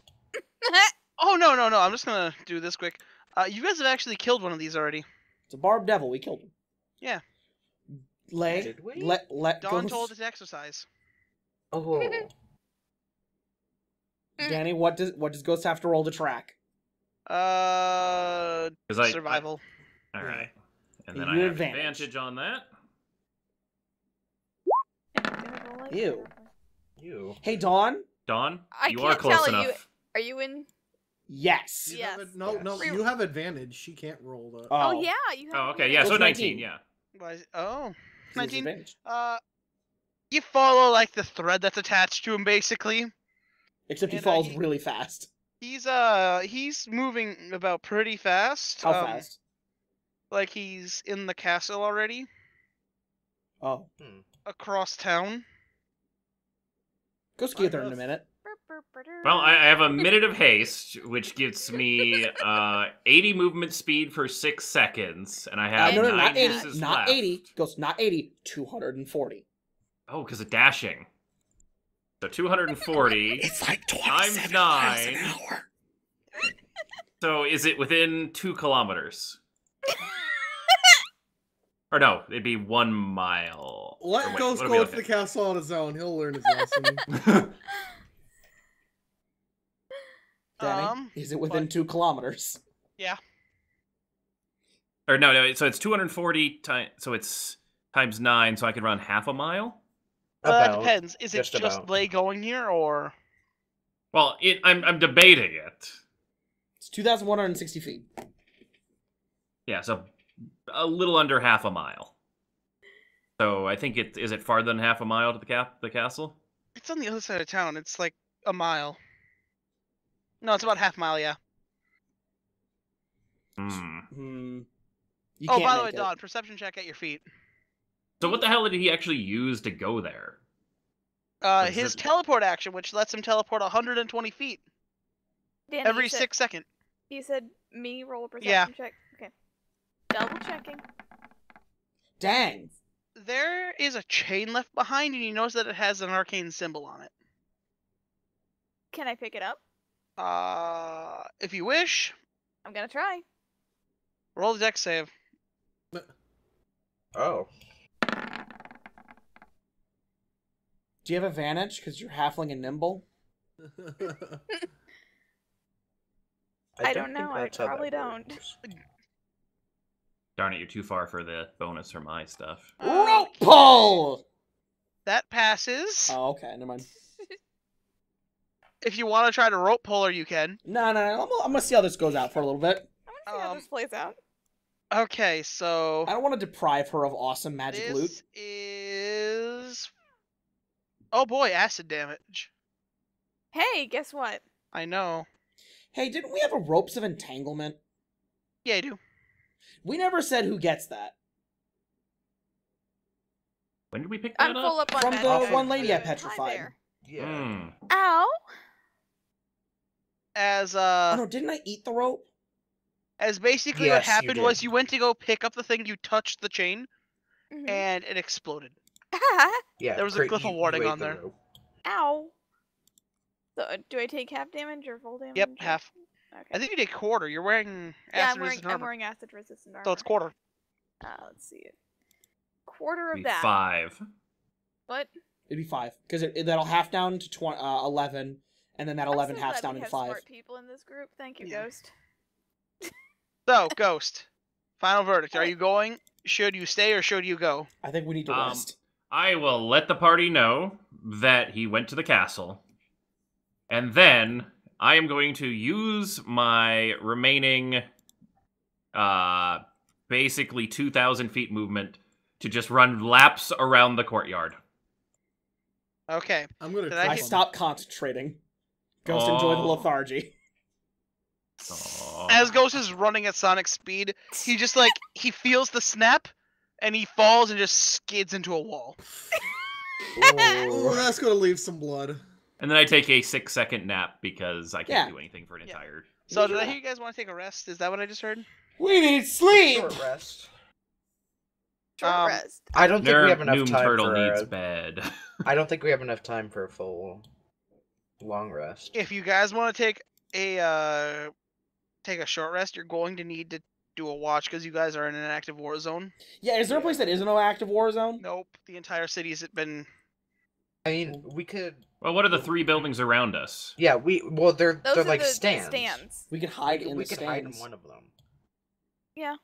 Oh, no, no, no. I'm just going to do this quick. Uh, you guys have actually killed one of these already. It's a barbed devil. We killed him. Yeah. Lay. Did we? Let, let Dawn go. Told his exercise. Oh. Danny, what does what does Ghost have to roll to track? Uh, survival. I, I, all right. And then you I have advantage. advantage on that. Ew. Ew. Hey, Dawn. Dawn, I you are close enough. You... Are you in? Yes. You yes. A, no, yes. no, you have advantage. She can't roll the... Oh, oh yeah. You have oh, okay, yeah, so nineteen, nineteen yeah. Why, oh, nineteen. Uh, you follow, like, the thread that's attached to him, basically. Except and, he falls uh, he, really fast. He's, uh, he's moving about pretty fast. How um, fast? Like, he's in the castle already. Oh. Hmm. Across town. Go ski there in a minute. Well, I have a minute of haste, which gives me uh, eighty movement speed for six seconds, and I have uh, no, no, not eighty, not eighty, goes not eighty, two hundred and forty. Oh, because of dashing. So two hundred and forty. It's like twenty-seven times nine. Miles an hour. So is it within two kilometers? Or no, it'd be one mile. Let Ghost go to the castle on his own. He'll learn his lesson. Danny, um, is it within but, two kilometers? Yeah. Or no, no. So it's two hundred forty times. So it's times nine. So I could run half a mile. That uh, depends. Is just it just about. Lay going here or? Well, it, I'm I'm debating it. It's two thousand one hundred sixty feet. Yeah, so a little under half a mile. So I think it is it farther than half a mile to the cap the castle. It's on the other side of town. It's like a mile. No, it's about half mile, yeah. Mm. Mm. You oh, by the way, it. Don, perception check at your feet. So what the hell did he actually use to go there? Uh, his it... teleport action, which lets him teleport one hundred twenty feet. Danny, every said, six seconds. You said me roll a perception yeah. check? Okay. Double checking. Dang. There is a chain left behind, and you notice that it has an arcane symbol on it. Can I pick it up? Uh, if you wish. I'm gonna try. Roll the dex save. Oh. Do you have advantage? Because you're halfling and nimble? I, I don't, don't know, I probably don't. Darn it, you're too far for the bonus for my stuff. Rope pull! That passes. Oh, okay, never mind. If you want to try to rope pull her, you can. No, no, no. I'm, I'm going to see how this goes out for a little bit. I want to see um, how this plays out. Okay, so... I don't want to deprive her of awesome magic this loot. This is... Oh boy, acid damage. Hey, guess what? I know. Hey, didn't we have a ropes of entanglement? Yeah, I do. We never said who gets that. When did we pick that I'm up? I'm full up on From magic. the oh, one lady I petrified. Yeah. Mm. Ow! As, uh... Oh, no, didn't I eat the rope? As basically yes, what happened you was you went to go pick up the thing, you touched the chain, mm-hmm. and it exploded. Yeah, there was a glyph of warning on the there. Rope. Ow! So, do I take half damage or full damage? Yep, half. Okay. I think you take quarter. You're wearing acid-resistant yeah, I'm, I'm wearing acid-resistant armor. So it's quarter. Uh, let's see. Quarter of that. Five. What? It'd be five, because it, it, that'll half down to tw uh, eleven, and then that I'm eleven so halves down to five. Smart people in this group. Thank you, yeah. Ghost. So, Ghost, final verdict. Are you going? Should you stay or should you go? I think we need to um, rest. I will let the party know that he went to the castle, and then I am going to use my remaining, uh, basically two thousand feet movement to just run laps around the courtyard. Okay. I'm gonna. I, I stop concentrating. Ghost, oh. enjoy the lethargy. Oh. As Ghost is running at sonic speed, he just like he feels the snap, and he falls and just skids into a wall. Oh, that's gonna leave some blood. And then I take a six-second nap because I can't yeah. do anything for an yeah. entire. So did I hear you guys want to take a rest? Is that what I just heard? We need sleep. Short rest. Short um, rest. I don't think we have enough time turtle for needs a... bed. I don't think we have enough time for a full long rest. If you guys want to take a uh, take a short rest, you're going to need to do a watch because you guys are in an active war zone. Yeah, is there yeah. a place that isn't an active war zone? Nope. The entire city's been. I mean, we could. Well, what are the three buildings around us? Yeah, we well, they're Those they're like the stands. stands. We could hide we, in. We the could stands. hide in one of them. Yeah.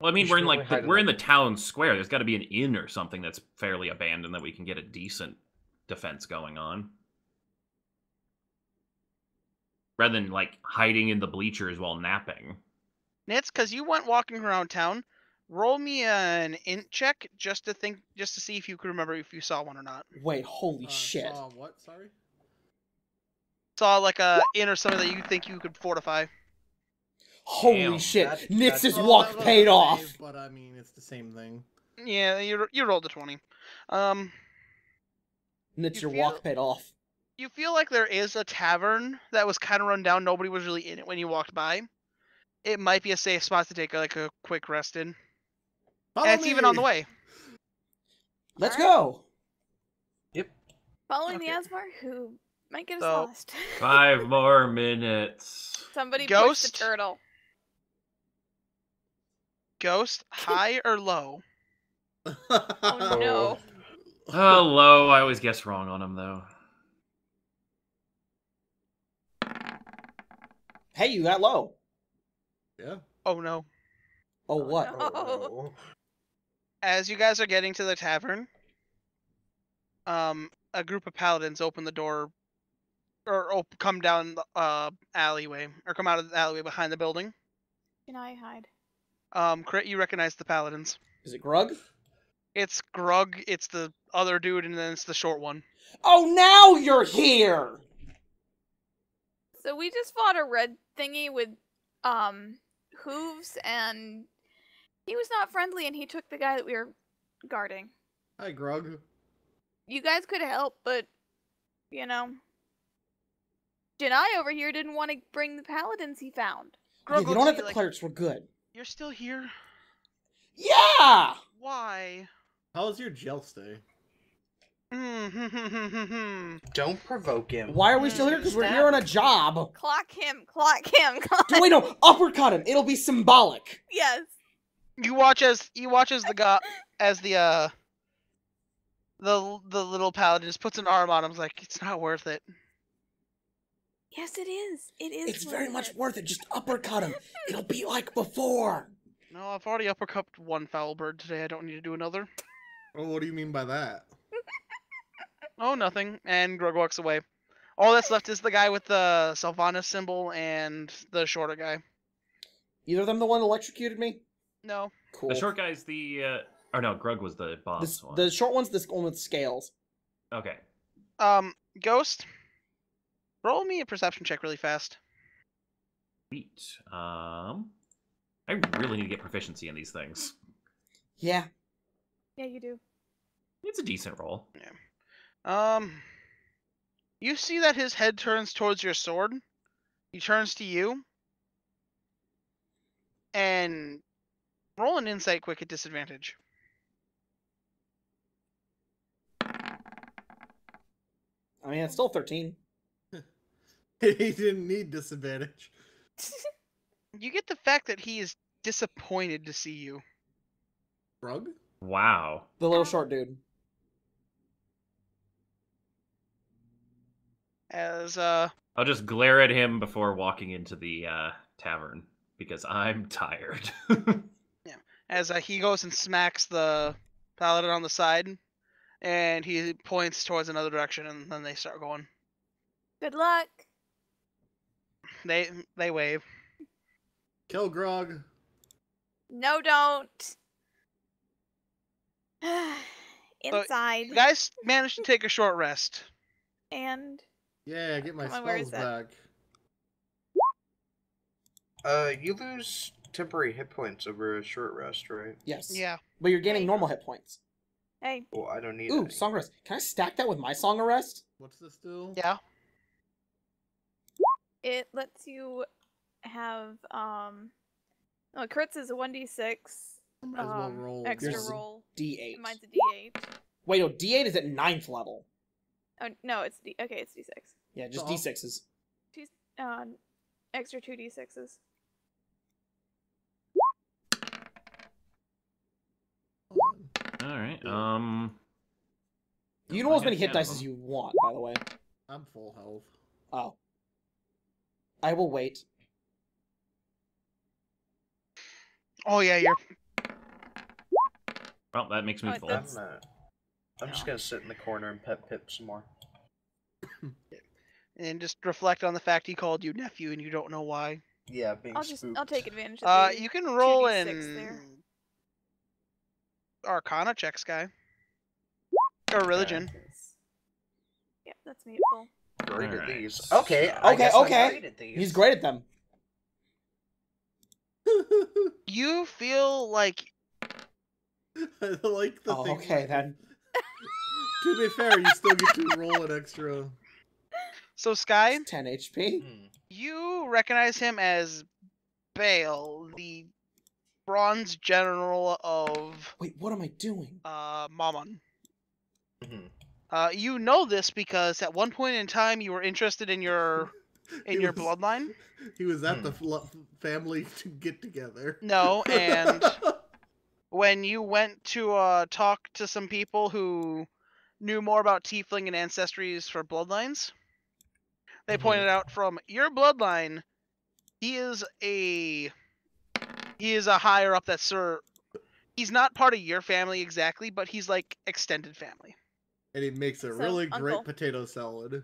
Well, I mean, we we're in like the, we're in the town square. There's got to be an inn or something that's fairly abandoned that we can get a decent defense going on, rather than like hiding in the bleachers while napping. Nitz, because you went walking around town, roll me an int check just to think, just to see if you could remember if you saw one or not. Wait, holy uh, shit! Saw what? Sorry. Saw like a inn or something that you think you could fortify. Holy Damn, shit! That's, Nitz's that's, walk well, paid off. Save, but I mean, it's the same thing. Yeah, you you rolled a twenty. Um, Nitz, you your feel, walk paid off. You feel like there is a tavern that was kind of run down. Nobody was really in it when you walked by. It might be a safe spot to take like a quick rest in. Follow and it's me. even on the way. Let's right. go. Yep. Following okay. the Asmar, who might get us so, lost. Five more minutes. Somebody Ghost? push the turtle. Ghost, high or low? Oh no. Oh, low. I always guess wrong on him though. Hey, you got low. Yeah. Oh no. Oh what? Oh, no. As you guys are getting to the tavern, um, a group of paladins open the door, or op come down the uh, alleyway, or come out of the alleyway behind the building. Can I hide? Um, Crit, you recognize the paladins. Is it Grug? It's Grug. It's the other dude, and then it's the short one. Oh, now you're here. So we just fought a red thingy with, um. hooves, and he was not friendly, and he took the guy that we were guarding. Hi, Grug. You guys could help, but, you know, Janai over here didn't want to bring the paladins he found. Grug, yeah, they don't have the like, clerics, we're good. You're still here? Yeah! Why? How's your gel stay? Don't provoke him. Why are we still here? Because we're here on a job. Clock him, clock him, clock him. Wait, no, uppercut him. It'll be symbolic. Yes. You watch as you watch as the guy as the uh the the little paladin just puts an arm on him. It's like, it's not worth it. Yes, it is. It is. It's very much worth it. Just uppercut him. It'll be like before. No, I've already uppercut one foul bird today. I don't need to do another. Oh, what do you mean by that? Oh, nothing. And Grug walks away. All that's left is the guy with the Sylvanas symbol and the shorter guy. Either of them the one electrocuted me? No. Cool. The short guy's the... Uh, or no, Grug was the boss one. The short one's this one with scales. Okay. Um, Ghost, roll me a perception check really fast. Sweet. Um, I really need to get proficiency in these things. Yeah. Yeah, you do. It's a decent roll. Yeah. Um, you see that his head turns towards your sword. He turns to you. And roll an insight quick at disadvantage. I mean, it's still thirteen. He didn't need disadvantage. You get the fact that he is disappointed to see you. Grug? Wow. The little short dude. As, uh... I'll just glare at him before walking into the uh, tavern, because I'm tired. Yeah. As uh, he goes and smacks the paladin on the side, and he points towards another direction, and then they start going. Good luck! They they wave. Kill Grog! No, don't! inside. So you guys managed to take a short rest. And yeah, get my spells back. Uh, you lose temporary hit points over a short rest, right? Yes. Yeah. But you're gaining normal hit points. Hey. Well, I don't need. Ooh, any. Song Arrest. Can I stack that with my Song Arrest? What's this do? Yeah. It lets you have um. Oh, crits is a one d six. Might as well roll. Extra Yours roll. D eight. Mine's a D eight. Wait, no, D eight is at ninth level. Oh no, it's D. Okay, it's D six. Yeah, just uh-huh. D sixes. Two, uh, extra two D sixes. All right. Um. You can roll as many hit dice as you want, by the way. I'm full health. Oh. I will wait. Oh yeah, you're. Well, that makes me oh, full. I'm, uh, I'm just gonna sit in the corner and pet Pip some more. And just reflect on the fact he called you nephew and you don't know why. Yeah, being I'll spooked. Just, I'll take advantage of that. Uh, you can roll in. There. Arcana checks, guy. Or religion. Yeah, that's me full. Great at these. Okay, I okay, okay. Great at these. He's great at them. You feel like. I like the oh, thing. Okay, like... then. To be fair, you still get to roll an extra. So, Sky. It's ten H P. You recognize him as Bael, the bronze general of. Wait, what am I doing? Uh, Mammon. Mm-hmm. Uh, you know this because at one point in time you were interested in your. In he your was, bloodline? He was at hmm. the family to get together. No, and when you went to uh, talk to some people who knew more about tiefling and ancestries for bloodlines, they pointed out from your bloodline, he is a he is a higher up that sir. He's not part of your family exactly, but he's like extended family. And he makes a so, really uncle. great potato salad.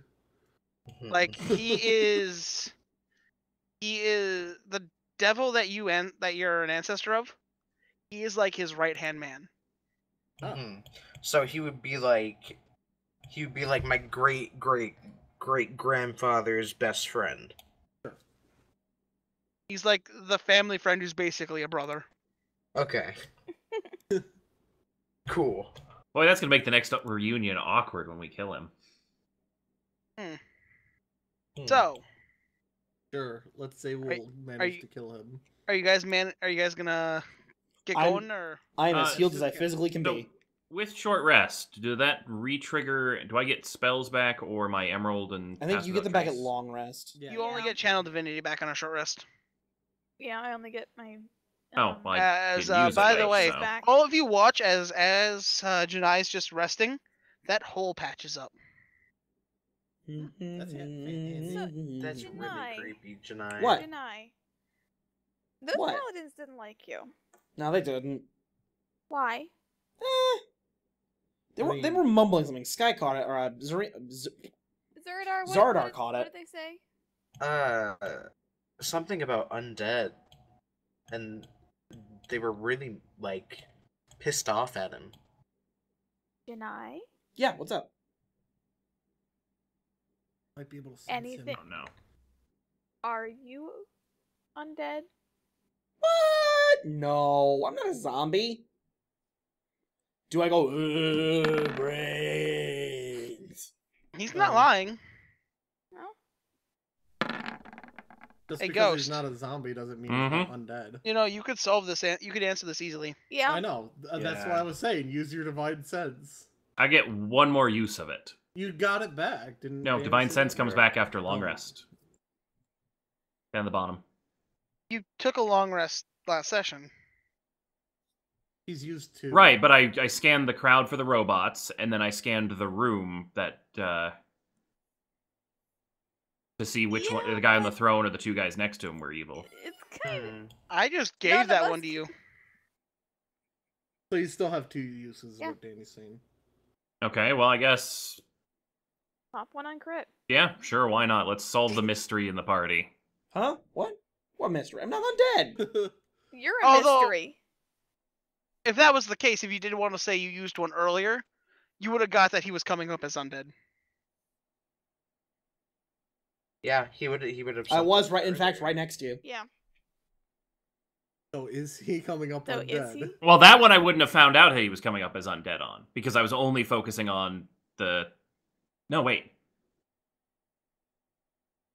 Like he is, he is the devil that you and that you're an ancestor of. He is like his right hand man. Mm-hmm. So he would be like, he would be like my great great great grandfather's best friend. He's like the family friend who's basically a brother. Okay. Cool. Boy, that's gonna make the next reunion awkward when we kill him. Hmm. So, sure. Let's say we'll are, manage are you, to kill him. Are you guys man? Are you guys gonna get going I'm, or? I'm as uh, healed as I physically can so, be. With short rest, do that re-trigger? Do I get spells back or my emerald and? I think you get them trace? back at long rest. Yeah. You only yeah. get channel divinity back on a short rest. Yeah, I only get my. Um, oh, my! Well, as uh, by the way, so. all of you watch as as uh, Janai's just resting. That hole patches up. That's, so, that's really creepy, Janai. What? Janai. Those what? paladins didn't like you. No, they didn't. Why? Eh. They I were mean... they were mumbling something. Sky caught it, or uh, Zari... Z... Zardar. What, Zardar what, caught it. What did they say? Uh, something about undead, and they were really like pissed off at him. Janai. Yeah. What's up? Might be able to sense Anything. him. Oh, no. Are you undead? What? No, I'm not a zombie. Do I go Ugh, brains? He's not um, lying. No. Just hey, because Ghost. he's not a zombie doesn't mean mm-hmm. he's not undead. You know, you could solve this. An you could answer this easily. Yeah. I know. Yeah. That's what I was saying. Use your divine sense. I get one more use of it. You got it back, didn't No, Divine Sense comes back after long rest. Down the bottom. You took a long rest last session. He's used to... Right, but I, I scanned the crowd for the robots, and then I scanned the room that, uh... to see which yeah, one, the guy on the throne or the two guys next to him were evil. It's kind of... I just gave None that one to you. So you still have two uses yeah. of what Danny's saying. Okay, well, I guess... Pop one on crit. Yeah, sure, why not? Let's solve the mystery in the party. Huh? What? What mystery? I'm not undead! You're a Although, mystery. If that was the case, if you didn't want to say you used one earlier, you would have got that he was coming up as undead. Yeah, he would. He would have. I was right. In fact, right next to you. Yeah. So is he coming up so undead? Well, that one I wouldn't have found out how he was coming up as undead on because I was only focusing on the. No wait.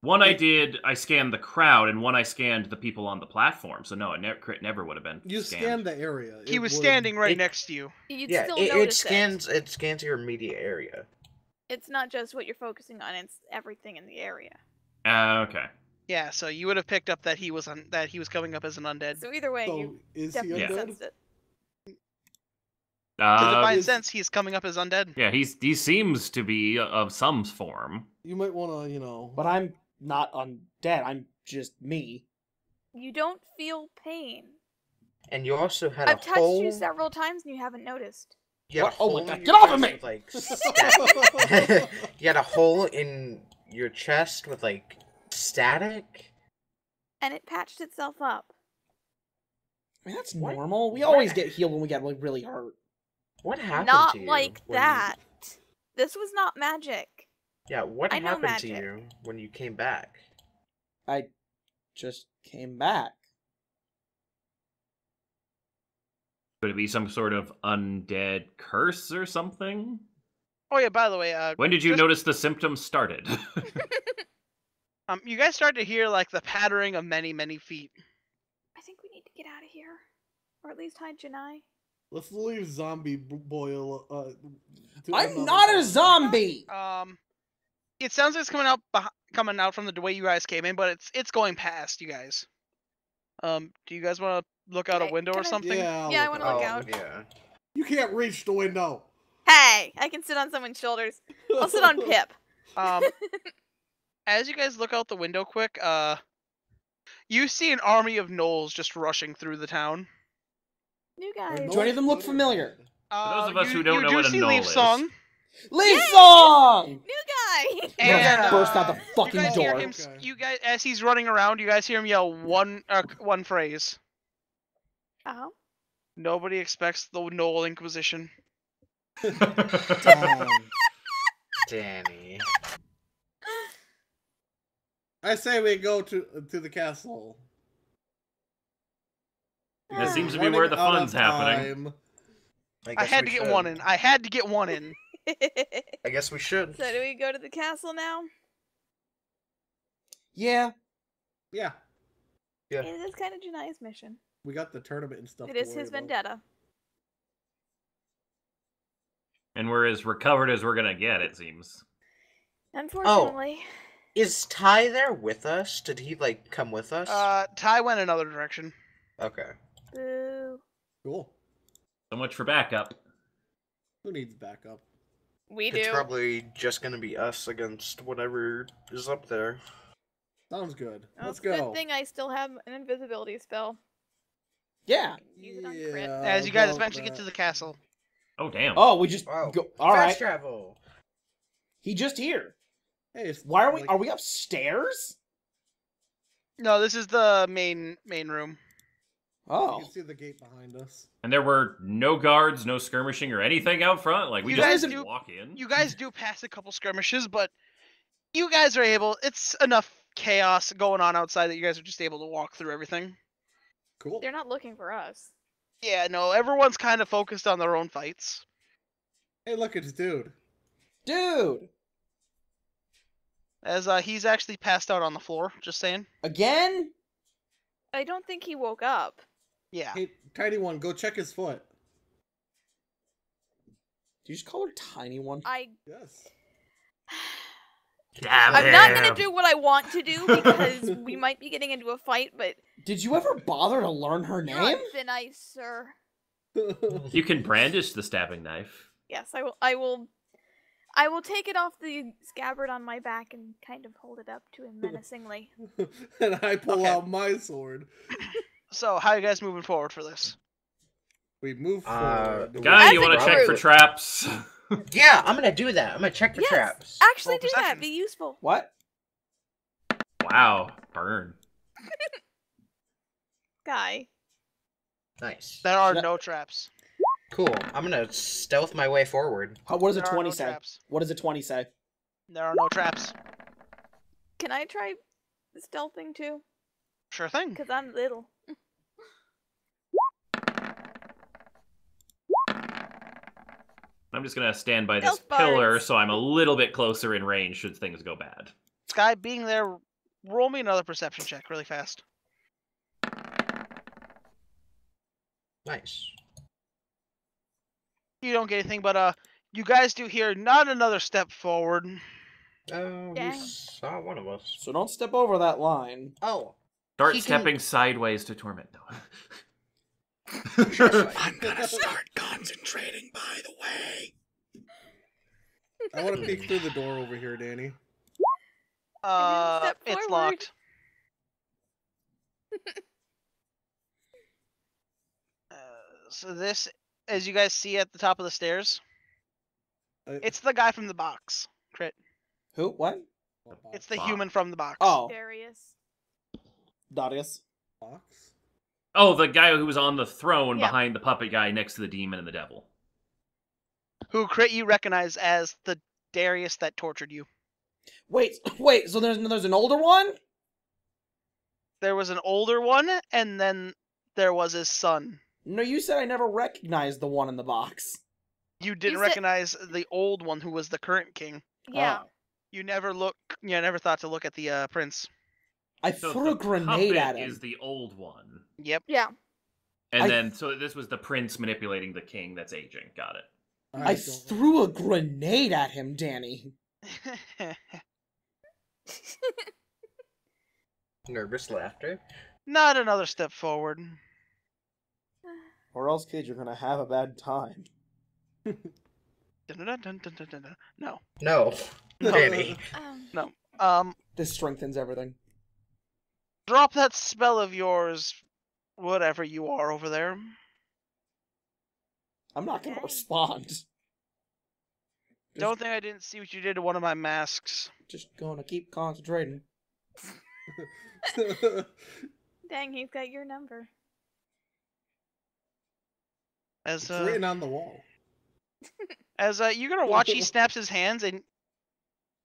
One I did. I scanned the crowd, and one I scanned the people on the platform. So no, it never, it never would have been. You scanned, scanned the area. It he was would've... standing right it, next to you. You'd yeah, still it, it scans. It. it scans your immediate area. It's not just what you're focusing on; it's everything in the area. Uh, okay. Yeah, so you would have picked up that he was un that he was coming up as an undead. So either way, so you is definitely he undead? sensed it. Uh, so by is... sense, he's coming up as undead. Yeah, he's he seems to be of some form. You might want to, you know. But I'm not undead. I'm just me. You don't feel pain. And you also had I've a touched whole... you several times, and you haven't noticed. Yeah. Oh my God! Get off of me! With, like, you had a hole in your chest with like static, and it patched itself up. I mean, that's what? normal. We what? always get healed when we get like really hurt. What happened not to you? Not like that. You... This was not magic. Yeah. What I happened to you when you came back? I just came back. Could it be some sort of undead curse or something? Oh yeah, by the way, uh... when did you just... notice the symptoms started? um, you guys start to hear, like, the pattering of many, many feet. I think we need to get out of here. Or at least hide Janai. Let's leave zombie boy uh... I'm not a zombie! Um, it sounds like it's coming out, coming out from the way you guys came in, but it's, it's going past, you guys. Um, do you guys want to... Look out okay, a window or I... something? Yeah, yeah I want to look oh, out. Yeah. You can't reach the window. Hey, I can sit on someone's shoulders. I'll sit on Pip. Um, as you guys look out the window quick, uh, you see an army of gnolls just rushing through the town. New guys. Do any of them look familiar? Uh, For those of us you, who don't know do what a gnoll is. Leafsong. Leafsong! New guy! And uh, burst out the fucking you door. Him, okay. You guys, as he's running around, you guys hear him yell one uh, one phrase. Uh-huh. Nobody expects the Gnoll Inquisition. Danny. I say we go to to the castle. That seems to be where the fun's happening. I, I had to should. get one in. I had to get one in. I guess we should. So do we go to the castle now? Yeah. Yeah. Yeah. It is kind of Janai's mission. We got the tournament and stuff. It is his vendetta. And we're as recovered as we're gonna get, it seems. Unfortunately. Oh. Is Ty there with us? Did he, like, come with us? Uh, Ty went another direction. Okay. Boo. Cool. So much for backup. Who needs backup? We do. It's probably just gonna be us against whatever is up there. Sounds good. Oh, Let's go. Good thing I still have an invisibility spell. Yeah. Use it on crit. Yeah, as you guys eventually get to the castle. Oh damn. Oh, we just wow. go. All Fast right. travel. He just here. Hey, it's why are we? Like... Are we upstairs? No, this is the main main room. Oh. You can see the gate behind us. And there were no guards, no skirmishing, or anything out front. Like we you just guys do, walk in. You guys do pass a couple skirmishes, but you guys are able. It's enough chaos going on outside that you guys are just able to walk through everything. Cool. They're not looking for us. Yeah, no, everyone's kind of focused on their own fights. Hey, look, it's dude. Dude! As, uh, he's actually passed out on the floor, just saying. Again? I don't think he woke up. Yeah. Hey, Tiny One, go check his foot. Did you just call her Tiny One? I... Yes. Damn I'm him. not gonna do what I want to do because we might be getting into a fight, but... Did you ever bother to learn her name? Not thin ice, sir. You can brandish the stabbing knife. Yes, I will, I will... I will take it off the scabbard on my back and kind of hold it up to him menacingly. And I pull okay. out my sword. So, how are you guys moving forward for this? We move forward. Uh, Guy, you wanna check for traps? Yeah, I'm gonna do that. I'm gonna check for yes, traps. Actually well, do perception. that. Be useful. What? Wow. Burn. Guy. Nice. There are Should no I... traps. Cool. I'm gonna stealth my way forward. How, what does a twenty say? Traps. What does a twenty say? There are no traps. Can I try stealthing too? Sure thing. Because I'm little. I'm just gonna stand by this pillar so I'm a little bit closer in range should things go bad. Sky, being there, roll me another perception check really fast. Nice. You don't get anything, but uh, you guys do hear not another step forward. Oh, uh, we saw one of us. So don't step over that line. Oh. Start he stepping can... sideways to torment, though. I'm gonna start concentrating, by the way. I want to peek through the door over here, Danny. Uh, it's locked. uh, so this, as you guys see at the top of the stairs, uh, it's the guy from the box. Crit. Who? What? It's the box. Human from the box. Oh. Darius. Darius. Box? Oh, the guy who was on the throne yeah. behind the puppet guy next to the demon and the devil. Who, Crit, you recognize as the Darius that tortured you. Wait, wait, so there's, there's an older one? There was an older one, and then there was his son. No, you said I never recognized the one in the box. You didn't you said... recognize the old one who was the current king. Yeah. Oh. You never look. You never thought to look at the uh, prince. I so threw a grenade at him. Is the old one. Yep. Yeah. And I... then, so this was the prince manipulating the king that's aging. Got it. I, I threw a grenade at him, Danny. Nervous laughter. Not another step forward. Or else, kid, you're gonna have a bad time. No. No. Danny. Um... No. Um. This strengthens everything. Drop that spell of yours, whatever you are over there. I'm not gonna respond. Don't think I didn't see what you did to one of my masks. Just gonna keep concentrating. Dang, he's got your number. As, it's uh, written on the wall. As uh, you're gonna watch, he snaps his hands, and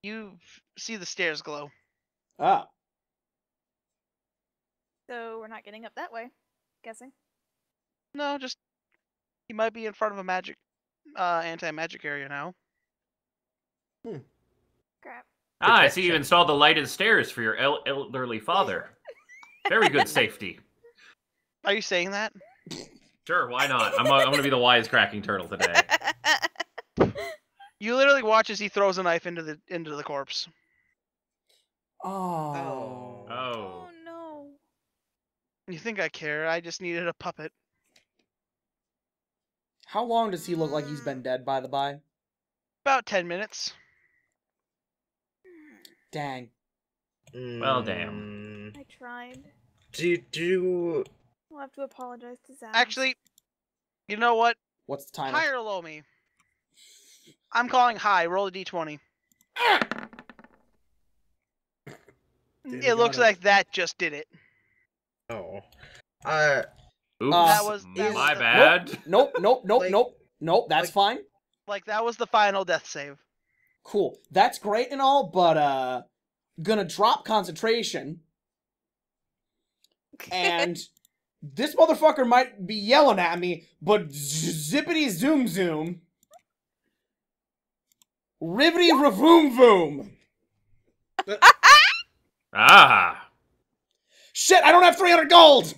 you see the stairs glow. Ah. So we're not getting up that way, guessing. No, just he might be in front of a magic, uh, anti-magic area now. Hmm. Crap. Ah, I see you installed the lighted stairs for your el elderly father. Very good safety. Are you saying that? Sure, why not? I'm, I'm going to be the wisecracking turtle today. You literally watch as he throws a knife into the into the corpse. Oh. Oh. Oh, no. You think I care? I just needed a puppet. How long does he look like he's been dead, by the by? About ten minutes. Dang. Well, damn. I tried. Do do. We'll have to apologize to Zach. Actually, you know what? What's the time? High or low me? I'm calling high. Roll a d twenty. It looks it. like that just did it. Oh. Uh. Oops. Uh, that was, that my was bad. The... Nope. Nope. Nope. Like, nope. Nope. That's like, fine. Like that was the final death save. Cool. That's great and all, but uh, gonna drop concentration. And this motherfucker might be yelling at me, but zippity zoom zoom, ribbity ravoom voom. Ah! Shit! I don't have three hundred gold.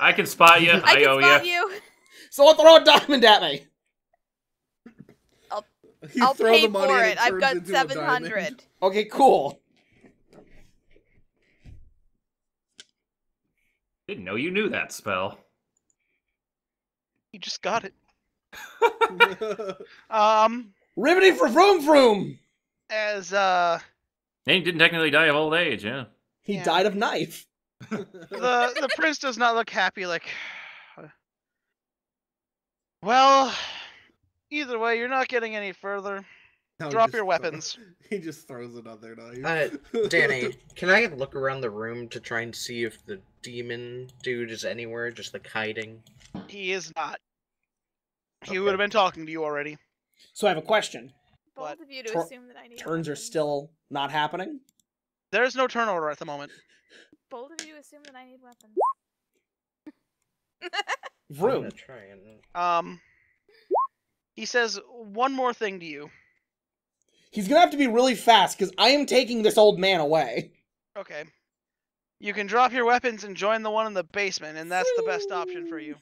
I can spot you. I, I can owe spot you. you. So I'll throw a diamond at me. You I'll pay for it. it I've got seven hundred. Okay, cool. Didn't know you knew that spell. You just got it. um, Ribbity for vroom vroom! As, uh... And he didn't technically die of old age, yeah. He yeah. died of knife. the, the prince does not look happy, like... Well... Either way, you're not getting any further. No, Drop your weapons. He just throws another knife. Uh, Danny, can I look around the room to try and see if the demon dude is anywhere, just like hiding? He is not. He okay. would have been talking to you already. So I have a question. Both of you to assume that I need turns are still not happening? There is no turn order at the moment. Both of you assume that I need weapons. Rude. Um, he says one more thing to you. He's gonna have to be really fast because I am taking this old man away. Okay. You can drop your weapons and join the one in the basement, and that's the best option for you.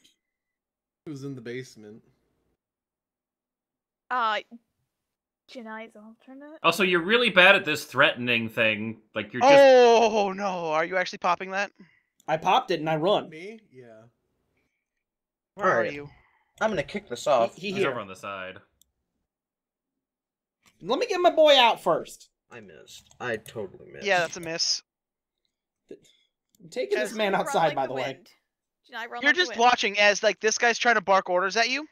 Who's in the basement? Uh, Janai's alternate. Also, you're really bad at this threatening thing. Like you're. Just... Oh no! Are you actually popping that? I popped it and I run. Me? Yeah. Where, Where are, are you? I'm gonna kick this off. He, he He's over on the side. Let me get my boy out first. I missed. I totally missed. Yeah, that's a miss. I'm taking Janai, this man outside, like by the, the way. Janai, You're like just watching as like this guy's trying to bark orders at you.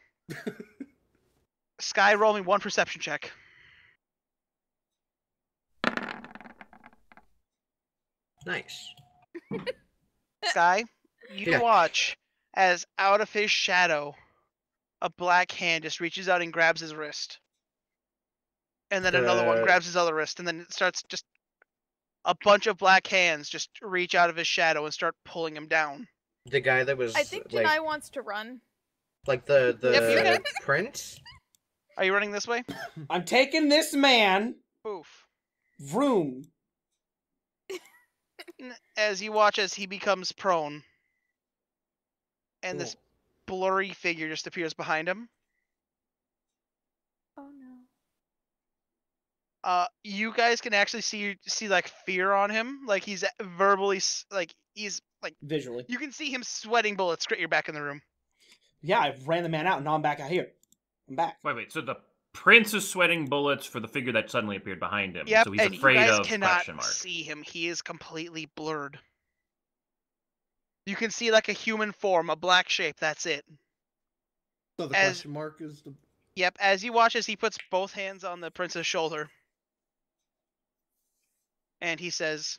Sky, roll me one perception check. Nice. Sky, you yeah. watch as out of his shadow, a black hand just reaches out and grabs his wrist. And then uh... another one grabs his other wrist, and then it starts just... A bunch of black hands just reach out of his shadow and start pulling him down. The guy that was... I think Janai like, wants to run. Like the, the prince? Are you running this way? I'm taking this man. Oof. Vroom. As you watch as he becomes prone. And Ooh. This blurry figure just appears behind him. Oh no. Uh, you guys can actually see see like fear on him. Like he's verbally like he's like visually. You can see him sweating bullets. You're back in the room. Yeah, I ran the man out and now I'm back out here. I'm back. Wait, wait. So the prince is sweating bullets for the figure that suddenly appeared behind him. Yep, so he's and afraid you guys of cannot question mark. See him. He is completely blurred. You can see like a human form, a black shape, that's it. So the as, question mark is the... Yep, as you watch as he puts both hands on the prince's shoulder. And he says,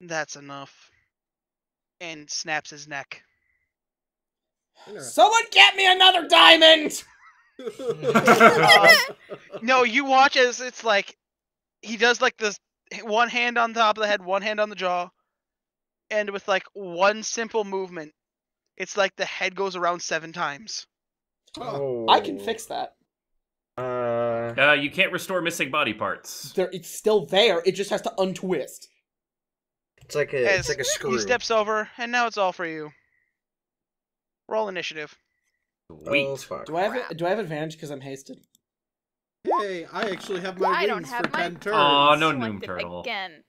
"That's enough." And snaps his neck. Someone get me another diamond! uh, no, you watch as it's like, he does like this, one hand on top of the head, one hand on the jaw. And with, like, one simple movement, it's like the head goes around seven times. Oh. I can fix that. Uh... uh, you can't restore missing body parts. There, it's still there, it just has to untwist. It's like a, it's like a screw. He steps over, and now it's all for you. Roll initiative. Sweet. Oh, do, I have, do I have advantage because I'm hasted? Hey, I actually have my I wings for my... ten turns. Aw, oh, no Noom Turtle. Again.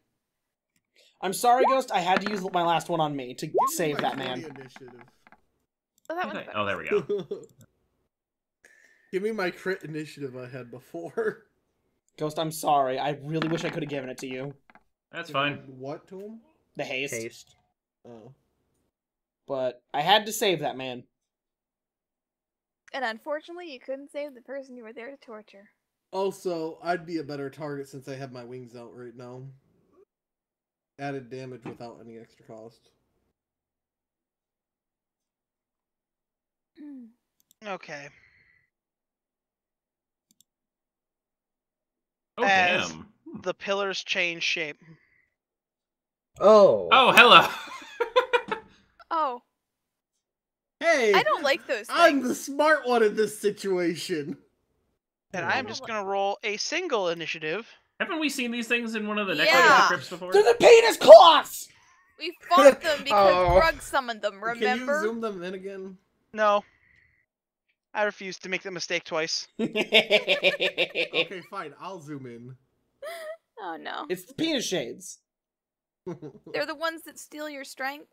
I'm sorry, Ghost. I had to use my last one on me to save that man. Oh, that oh, there we go. Give me my crit initiative I had before. Ghost, I'm sorry. I really wish I could have given it to you. That's fine. What to him? The haste. Haste. Oh. But I had to save that man. And unfortunately, you couldn't save the person you were there to torture. Also, I'd be a better target since I have my wings out right now. Added damage without any extra cost. Okay. Oh, As damn. The pillars change shape. Oh. Oh, hello. Oh. Hey. I don't like those things. I'm the smart one in this situation. And I'm just going to roll a single initiative. Haven't we seen these things in one of the next yeah. scripts before? They're the penis cloths! We fought them because Grug oh. summoned them, remember? Can you zoom them in again? No. I refuse to make the mistake twice. Okay, fine. I'll zoom in. Oh, no. It's the penis shades. They're the ones that steal your strength?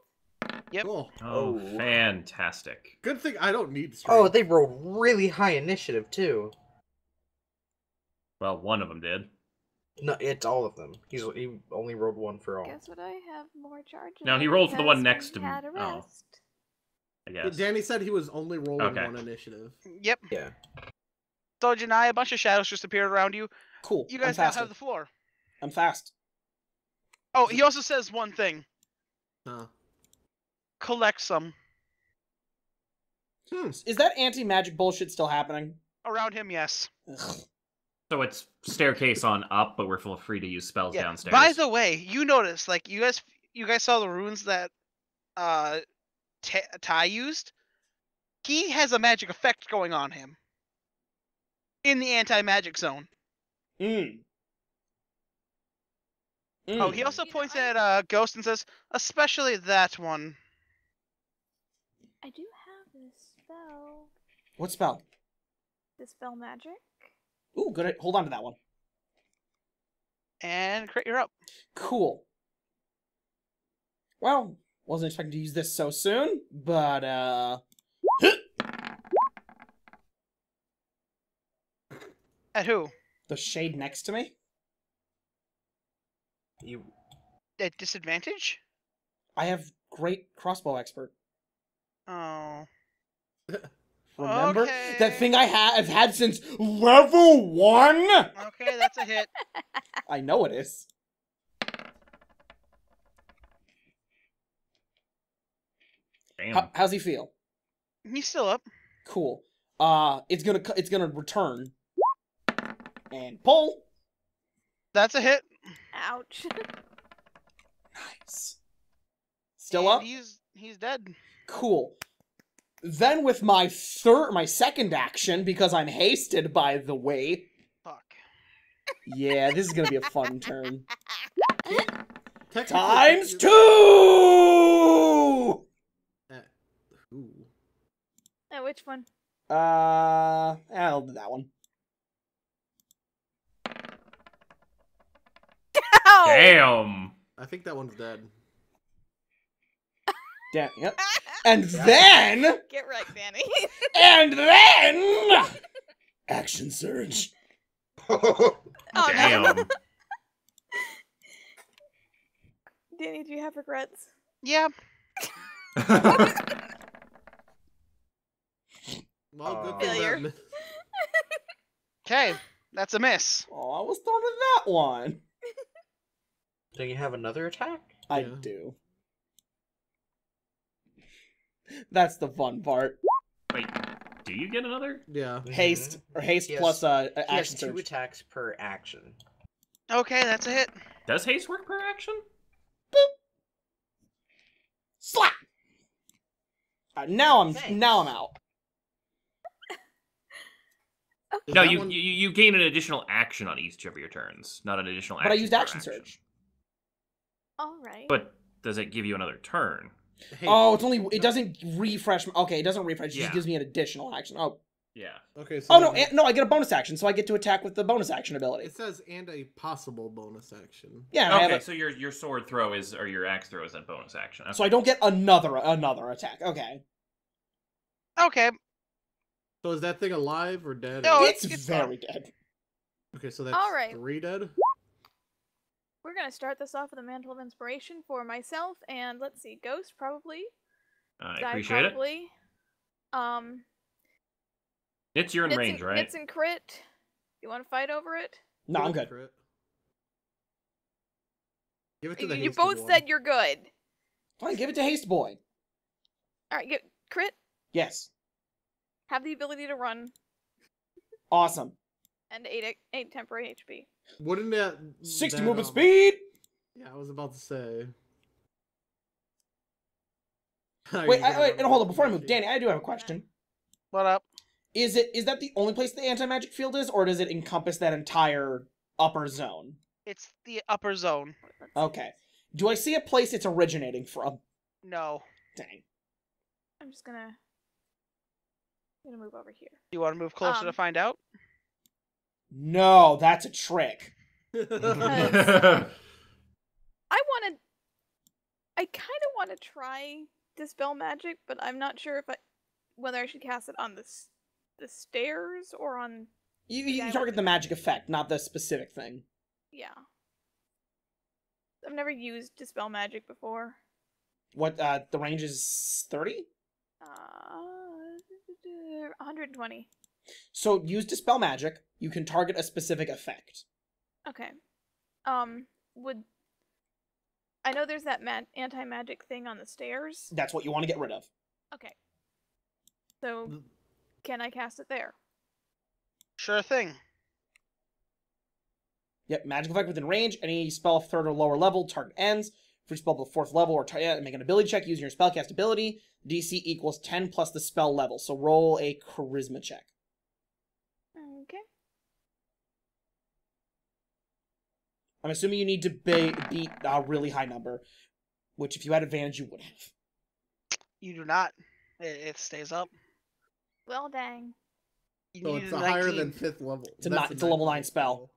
Yep. Cool. Oh, oh, fantastic. Good thing I don't need strength. Oh, they rolled really high initiative, too. Well, one of them did. No, it's all of them. He's he only rolled one for all. Guess what? I have more charges. No, he rolled for the one next to me. Oh. I guess. Danny said he was only rolling okay. one initiative. Yep. Yeah. So Janai, a bunch of shadows just appeared around you. Cool. You guys now have the floor. I'm fast. Oh, he also says one thing. Huh. Collect some. Hmm. Is that anti-magic bullshit still happening? Around him, yes. Ugh. So it's staircase on up, but we're full free to use spells yeah. downstairs. By the way, you noticed, like, you guys you guys saw the runes that uh, Ty used? He has a magic effect going on him. In the anti-magic zone. Mm. Mm. Oh, he also points at uh, Ghost and says, especially that one. I do have this spell. What spell? The spell magic. Ooh, good. Hold on to that one. And Crit, you're up. Cool. Well, wasn't expecting to use this so soon, but, uh... At who? The shade next to me. You... At disadvantage? I have great crossbow expert. Oh. Remember? Okay. That thing I ha I've had since level one? Okay, that's a hit. I know it is. Damn. How how's he feel? He's still up. Cool. Uh, it's gonna, it's gonna return. And pull. That's a hit. Ouch. Nice. Still and up? He's, he's dead. Cool. Then with my third, my second action, because I'm hasted, by the way. Fuck. Yeah, this is gonna be a fun turn. Times you... two. Uh, ooh. Uh, which one? Uh, I'll do that one. Ow! Damn. I think that one's dead. Damn. Yep. And yeah. then... Get right, Danny. And then... Action surge. Oh, damn. No. Danny, do you have regrets? Yeah. Well, good failure. Okay, that's a miss. Oh, I was thrown in that one. Do you have another attack? I yeah. do. That's the fun part. Wait, do you get another? Yeah. Haste or haste has, plus uh action. He has two surge. attacks per action. Okay, that's a hit. Does haste work per action? Boop. Slap. Right, now I'm Thanks. now I'm out. Okay. No, you, you you gain an additional action on each of your turns, not an additional. But action I used action surge. Action. All right. But does it give you another turn? Hey, oh, it's only, it doesn't refresh. Okay, it doesn't refresh. It yeah. just gives me an additional action. Oh. Yeah. Okay. So oh, no, and, no, I get a bonus action, so I get to attack with the bonus action ability. It says, and a possible bonus action. Yeah. Okay, a, so your your sword throw is, or your axe throw is a bonus action. Okay. So I don't get another another attack. Okay. Okay. So is that thing alive or dead? No, or? It's, it's very dead. dead. Okay, so that's All right. three dead? We're going to start this off with a mantle of inspiration for myself, and let's see, Ghost, probably. I appreciate Die, probably. it. Um, Nitz, you're in Nitz range, and, right? Nitz and Crit. You want to fight over it? No, I'm good. Give it to the You hasty both boy. said you're good. Fine, give it to Haste Boy. Alright, get Crit? Yes. Have the ability to run. Awesome. And eight, eight temporary H P. Wouldn't that... sixty that, movement um, speed! Yeah, I was about to say. Wait, I, wait, and hold on, before I move, Danny, I do have a question. What up? Is it is that the only place the anti-magic field is, or does it encompass that entire upper zone? It's the upper zone. Okay. Do I see a place it's originating from? No. Dang. I'm just gonna... I'm gonna move over here. You wanna move closer um, to find out? No, that's a trick. I want to... I kind of want to try Dispel Magic, but I'm not sure if I, whether I should cast it on the, the stairs or on... You, you target the magic effect, not the specific thing. Yeah. I've never used Dispel Magic before. What, uh, the range is thirty? Uh, one hundred twenty. So use Dispel Magic. You can target a specific effect. Okay. Um, would... I know there's that ma anti-magic thing on the stairs. That's what you want to get rid of. Okay. So, can I cast it there? Sure thing. Yep, magical effect within range. Any spell third or lower level, target ends. Free spell to the fourth level or target, make an ability check using your spellcast ability. D C equals ten plus the spell level. So roll a charisma check. Okay. I'm assuming you need to be beat a really high number, which if you had advantage, you would have. You do not. It stays up. Well, dang. You so it's a higher than fifth level. It's a, not, it's a level nine spell.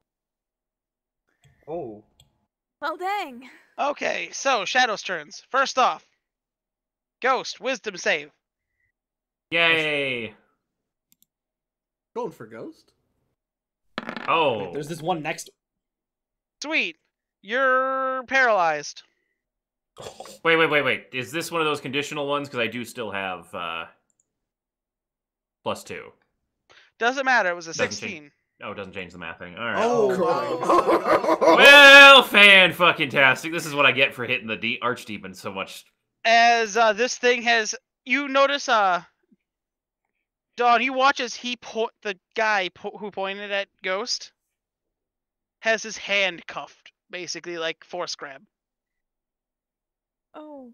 Oh. Well, dang. Okay, so Shadow's turns. First off, Ghost, wisdom save. Yay. Going for Ghost. Oh. Wait, there's this one next. Sweet. You're paralyzed. Wait, wait, wait, wait. Is this one of those conditional ones? Because I do still have uh, plus two. Doesn't matter. It was a doesn't sixteen. Change. Oh, it doesn't change the math thing. All right. Oh, oh no. Well, fan-fucking-tastic. This is what I get for hitting the de Archdeacon so much. As uh, this thing has... You notice, uh... Don, you watch as he po the guy po who pointed at Ghost has his hand cuffed, basically, like force grab. Oh.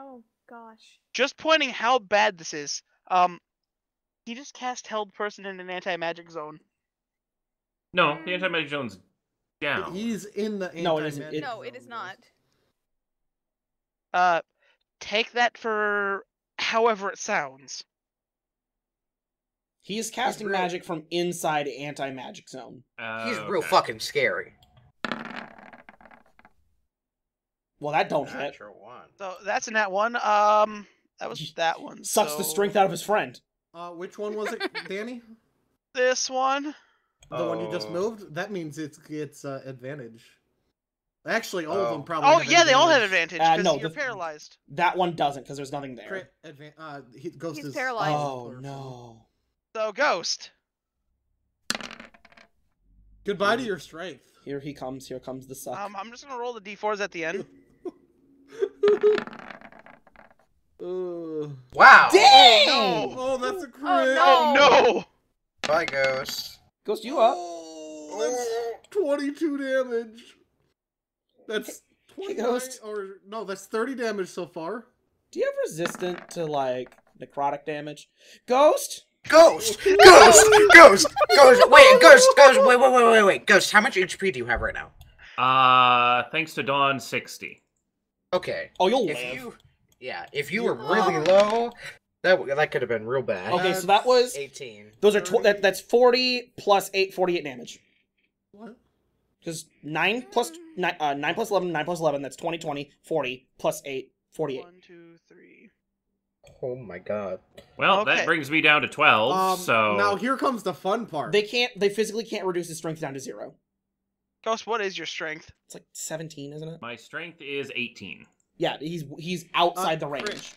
Oh, gosh. Just pointing how bad this is. Um, he just cast held person in an anti-magic zone. No, the anti-magic zone's down. He's in the anti-magic zone. No, it isn't. It, no, it is not. Uh, take that for however it sounds. He is casting real... magic from inside anti-magic zone. Uh, He's real okay. fucking scary. Well, that don't hit. So that's a nat one. Um, that was that one. Sucks so... the strength out of his friend. Uh, which one was it, Danny? This one. The oh. one you just moved? That means it's it's uh, advantage. Actually, all oh. of them probably. Oh have yeah, advantage. They all have advantage because uh, no, you're the, paralyzed. That one doesn't because there's nothing there. Advan uh, he, Ghost He's is paralyzed. Oh no. So Ghost. Goodbye um, to your strength. Here he comes. Here comes the suck. Um, I'm just gonna roll the d fours at the end. Uh, wow! Dang! Oh, oh, that's a crit! Oh, no! no! Bye, Ghost. Ghost, you up? Oh, that's twenty-two damage. That's twenty hey, Ghost. Or no, that's thirty damage so far. Do you have resistant to like necrotic damage? Ghost? Ghost! Ghost! Ghost! Ghost! Wait, Ghost! Ghost! Wait, wait, wait, wait, wait! Ghost, how much H P do you have right now? Uh, thanks to Dawn, sixty. Okay. Oh, you'll if live. You... Yeah, if you were really oh. low, that that could have been real bad. Okay, so that was eighteen. Those are tw that, that's forty plus eight, forty-eight damage. What? Because nine plus nine, uh, nine plus eleven, nine plus eleven. That's twenty, twenty, forty plus eight, forty-eight. One, two, three. Oh my god. Well, okay. That brings me down to twelve. Um, so now here comes the fun part. They can't. They physically can't reduce his strength down to zero. Ghost, what is your strength? It's like seventeen, isn't it? My strength is eighteen. Yeah, he's he's outside uh, the range.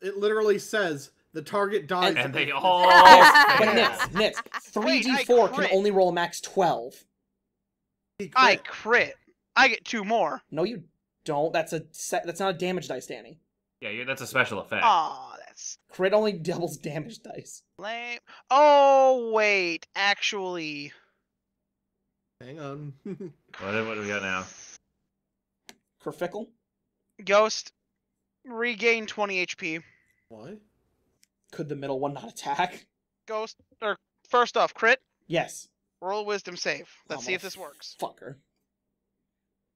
It literally says the target dies. And, and they all. But Nitz, Nitz, three d four can only roll max twelve. Crit. I crit. I get two more. No, you don't. That's a set. That's not a damage dice, Danny. Yeah, you're, that's a special effect. Oh, that's crit only doubles damage dice. Lame. Oh wait, actually. Hang on. what, what do we got now? Kerfickle? Ghost, regain twenty H P. What? Could the middle one not attack? Ghost, or first off, crit? Yes. Roll wisdom save. Let's oh, see if this works. Fucker.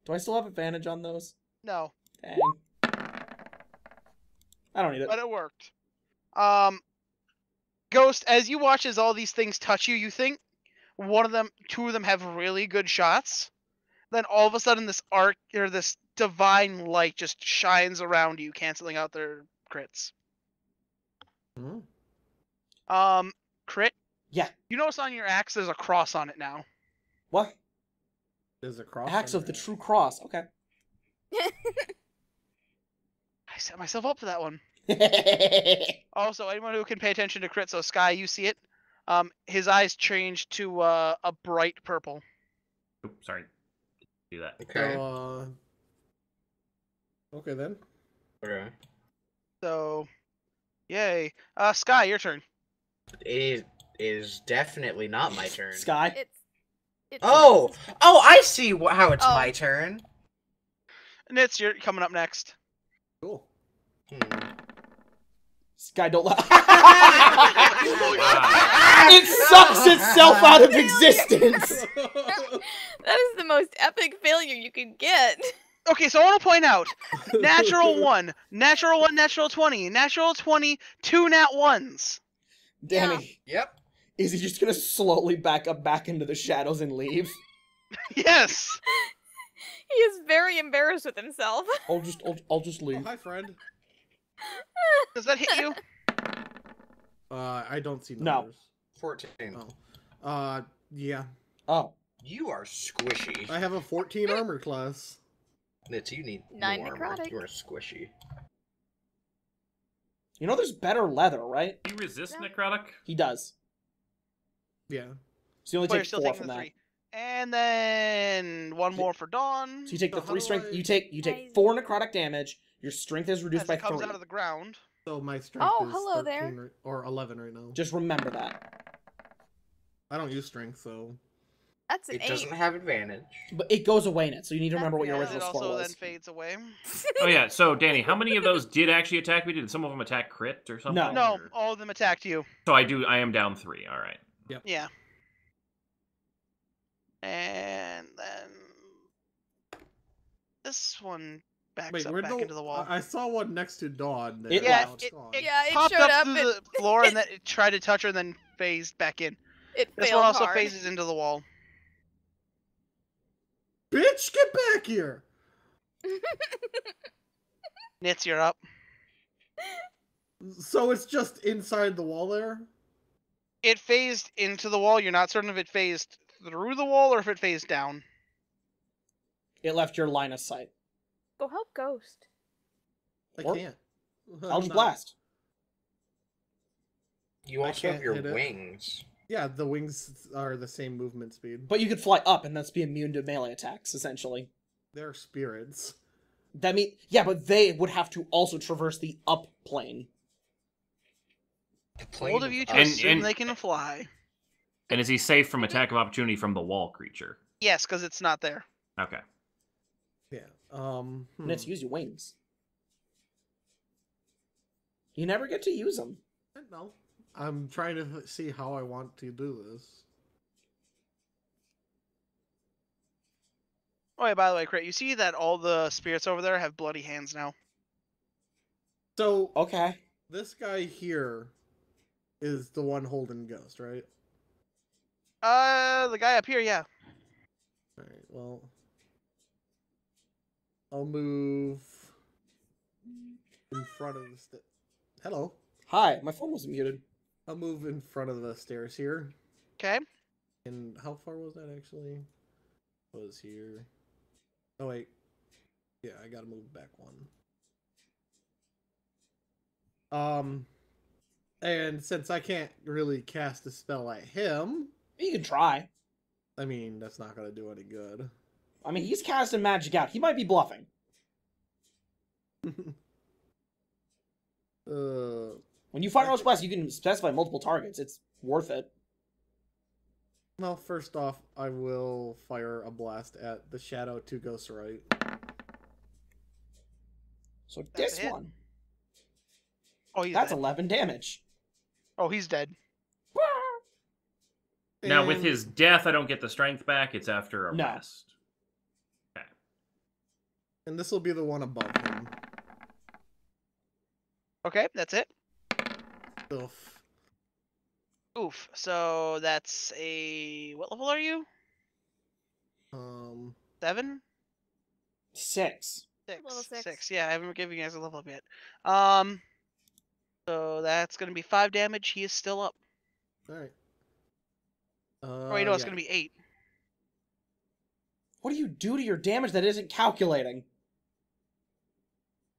Do I still have advantage on those? No. Dang. I don't need it. But it worked. Um, Ghost, as you watch as all these things touch you, you think one of them, two of them have really good shots. Then all of a sudden this arc, or this divine light just shines around you, canceling out their crits. Mm. Um, crit? Yeah. You notice on your axe there's a cross on it now. What? There's a cross? Axe of the True Cross, okay. I set myself up for that one. Also, anyone who can pay attention to crit, so Sky, you see it. Um, his eyes change to uh, a bright purple. Oops, sorry. Do that. Okay. Uh, okay then. Okay. So, Yay. Uh, Sky, your turn. It is definitely not my turn. Sky? It's, it's oh! Oh, I see how it's oh. my turn. Nitz, you're coming up next. Cool. Hmm. Sky, don't laugh. It sucks itself out of existence. That is the most epic failure you could get. Okay, so I want to point out, natural one, natural one, natural twenty, natural twenty, two nat ones. Danny. Yeah. Yep. Is he just gonna slowly back up back into the shadows and leave? Yes. He is very embarrassed with himself. I'll just, I'll, I'll just leave. Oh, hi, friend. Does that hit you? Uh, I don't see numbers. No. fourteen. Oh. Uh, yeah. Oh. You are squishy. I have a fourteen armor class. Nitz, you need nine new armor. You are squishy. You know there's better leather, right? He resists yeah. necrotic? He does. Yeah. So you only well, take four from that. Three. And then one more for Dawn. So you take the three strength. You take you take four necrotic damage. Your strength is reduced by three. As it comes out of the ground. So my strength oh, is hello thirteen there. Or eleven right now. Just remember that. I don't use strength, so. That's an it eight. Doesn't have advantage. But it goes away in it, so you need to remember That's what your original score was. It also then fades away. Oh yeah, so Danny, how many of those did actually attack me? Did some of them attack crit or something? No, no, or... all of them attacked you. So I do. I am down three. All right. Yep. Yeah. And then this one backs Wait, up back no... into the wall. I saw one next to Dawn. That it, yeah, it, it, yeah, it popped showed up, up to and... the floor and then it tried to touch her and then phased back in. It this one also hard. Phases into the wall. Bitch, get back here! Nitz, you're up. So it's just inside the wall there? It phased into the wall. You're not certain if it phased through the wall or if it phased down. It left your line of sight. Go help Ghost. I or, can't. I'll just blast. You also have your wings. It. Yeah, the wings are the same movement speed. But you could fly up and thus be immune to melee attacks, essentially. They're spirits. That mean yeah, but they would have to also traverse the up plane. The plane Bold of you to assume and, and... they can fly. And is he safe from attack of opportunity from the wall creature? Yes, because it's not there. Okay. Yeah. Um, hmm. Let's use your wings. You never get to use them. No. I'm trying to see how I want to do this. Oh, yeah, by the way, Crit, you see that all the spirits over there have bloody hands now. So, okay. This guy here is the one holding Ghost, right? Uh, the guy up here, yeah. Alright, well... I'll move... in front of the st- Hello. Hi, my phone was muted. I'll move in front of the stairs here. Okay. And how far was that, actually? Was here... Oh, wait. Yeah, I gotta move back one. Um... And since I can't really cast a spell at him... You can try. I mean, that's not going to do any good. I mean, he's casting magic out. He might be bluffing. uh, when you fire Blast, you can specify multiple targets. It's worth it. Well, first off, I will fire a blast at the shadow to Ghost right. So that's this one. Oh, he's That's dead. eleven damage. Oh, he's dead. Now, and... with his death, I don't get the strength back. It's after a no. rest. Okay. And this will be the one above him. Okay, that's it. Oof. Oof. So that's a... What level are you? Um... Seven? Six. Six. Level six. Six. Yeah, I haven't given you guys a level up yet. Um, so that's going to be five damage. He is still up. All right. Uh, oh, you know, it's yeah. going to be eight. What do you do to your damage that isn't calculating?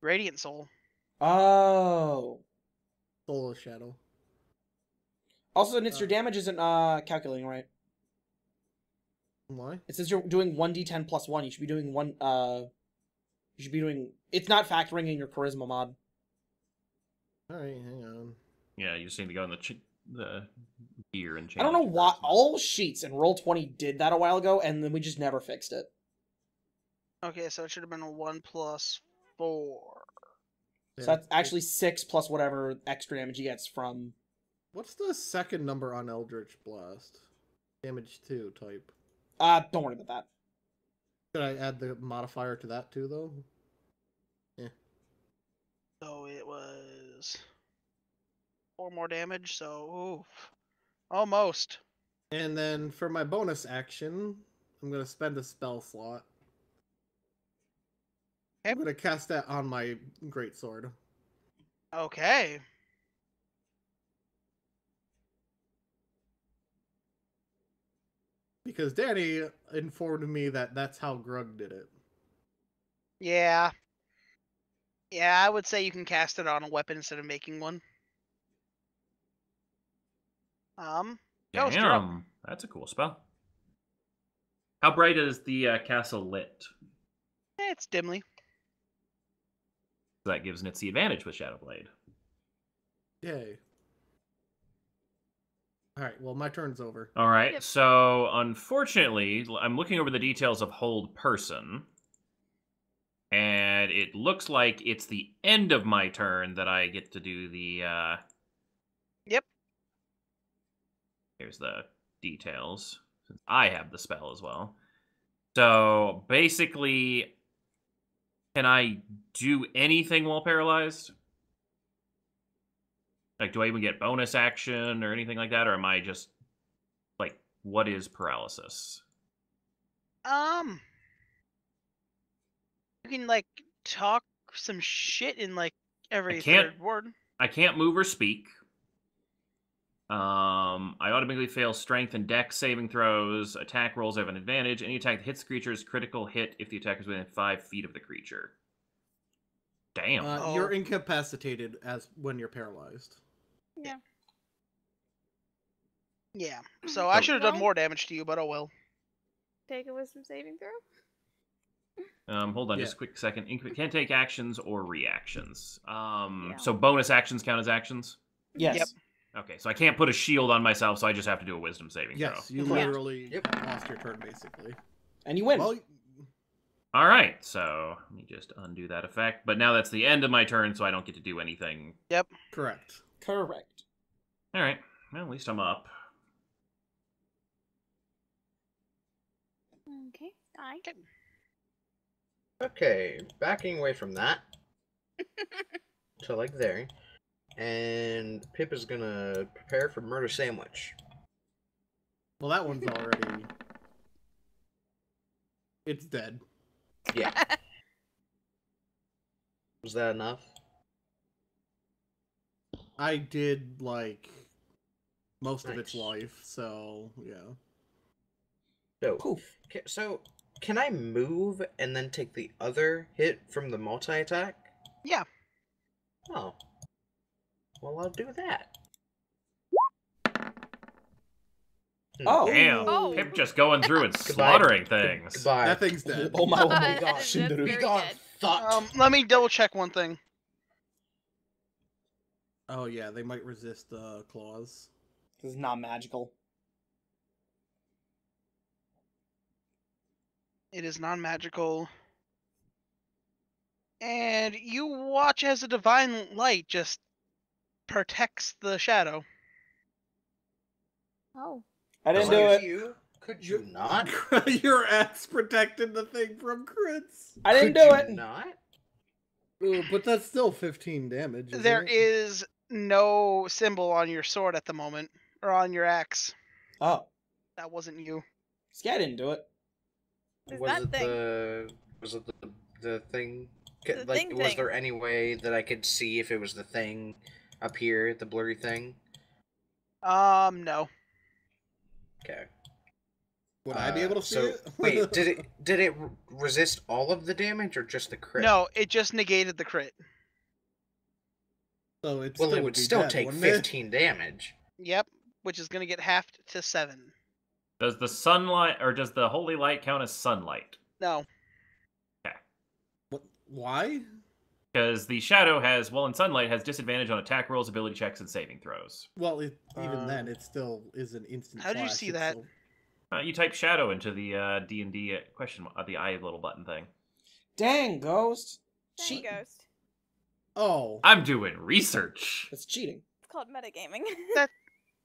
Radiant Soul. Oh. Soul of Shadow. Also, Nitz, uh, your damage isn't uh, calculating, right? Why? It says you're doing one d ten plus one. You should be doing one... Uh, you should be doing... It's not factoring in your Charisma mod. All right, hang on. Yeah, you just need to go in the ch the gear and change. I don't know why all sheets in roll twenty did that a while ago, and then we just never fixed it. Okay, so it should have been a one plus four. Yeah. So that's actually six plus whatever extra damage he gets from. What's the second number on Eldritch Blast? Damage two type. Uh, don't worry about that. Should I add the modifier to that too, though? Yeah. So it was four more damage, so oof. Almost. And then for my bonus action, I'm going to spend a spell slot. I'm going to cast that on my greatsword. Okay. Because Danny informed me that that's how Grug did it. Yeah. Yeah, I would say you can cast it on a weapon instead of making one. Um. Damn, that that's a cool spell. How bright is the uh, castle lit? It's dimly. That gives Nitz the advantage with Shadowblade. Yay. Alright, well, my turn's over. Alright, yep. So, unfortunately, I'm looking over the details of Hold Person, and it looks like it's the end of my turn that I get to do the, uh... Yep. Here's the details, since I have the spell as well. So, basically, can I do anything while paralyzed? Like, do I even get bonus action or anything like that? Or am I just, like, what is paralysis? Um, you can, like, talk some shit in, like, every third word. I can't move or speak. Um, I automatically fail strength and dex saving throws. Attack rolls have an advantage. Any attack that hits the creature is critical hit if the attacker is within five feet of the creature. Damn. Uh, oh. You're incapacitated as when you're paralyzed. Yeah. Yeah. So I should have done more damage to you, but oh well. Take a wisdom saving throw. Um, hold on yeah. just a quick second. Can't take actions or reactions. Um, yeah. So bonus actions count as actions? Yes. Yep. Okay, so I can't put a shield on myself, so I just have to do a wisdom saving yes, throw. Yes, you literally yep. lost your turn, basically. And you win. Well, all right, so let me just undo that effect. But now that's the end of my turn, so I don't get to do anything. Yep. Correct. Correct. All right. Well, at least I'm up. Okay. I can. Okay. Backing away from that. So, like there. And Pip is going to prepare for Murder Sandwich. Well, that one's already... It's dead. Yeah. Was that enough? I did, like, most nice. Of its life, so, yeah. So, can, so, can I move and then take the other hit from the multi-attack? Yeah. Oh. Well, I'll do that. Oh. Damn. Oh. Pip just going through and slaughtering things. Goodbye. That thing's dead. Oh my, oh my gosh. He got fucked. Um, let me double check one thing. Oh yeah, they might resist the uh, claws. This is not magical. It is non-magical. And you watch as a divine light just protects the shadow. Oh. I didn't do it. You, could you not? Your ass protected the thing from crits. I didn't could do you it. Not. Ooh, but that's still fifteen damage. There it? Is no symbol on your sword at the moment, or on your axe. Oh, that wasn't you. Sky didn't do it. Was that it thing? The was it the the thing? The like, thing was thing. There any way that I could see if it was the thing up here, the blurry thing? Um, no. Okay. Would uh, I be able to see so, it? Wait, did it did it resist all of the damage or just the crit? No, it just negated the crit. So it well, it would still dead, take fifteen it? Damage. Yep, which is going to get halved to seven. Does the sunlight or does the holy light count as sunlight? No. Okay. What? Why? Because the shadow has, well, in sunlight, has disadvantage on attack rolls, ability checks, and saving throws. Well, it, even uh, then, it still is an instant. How do you see that? Still... Uh, you type shadow into the uh, D and D question, uh, the eye little button thing. Dang, Ghost. Dang, che Ghost. Oh. I'm doing research. That's cheating. It's called metagaming. That's...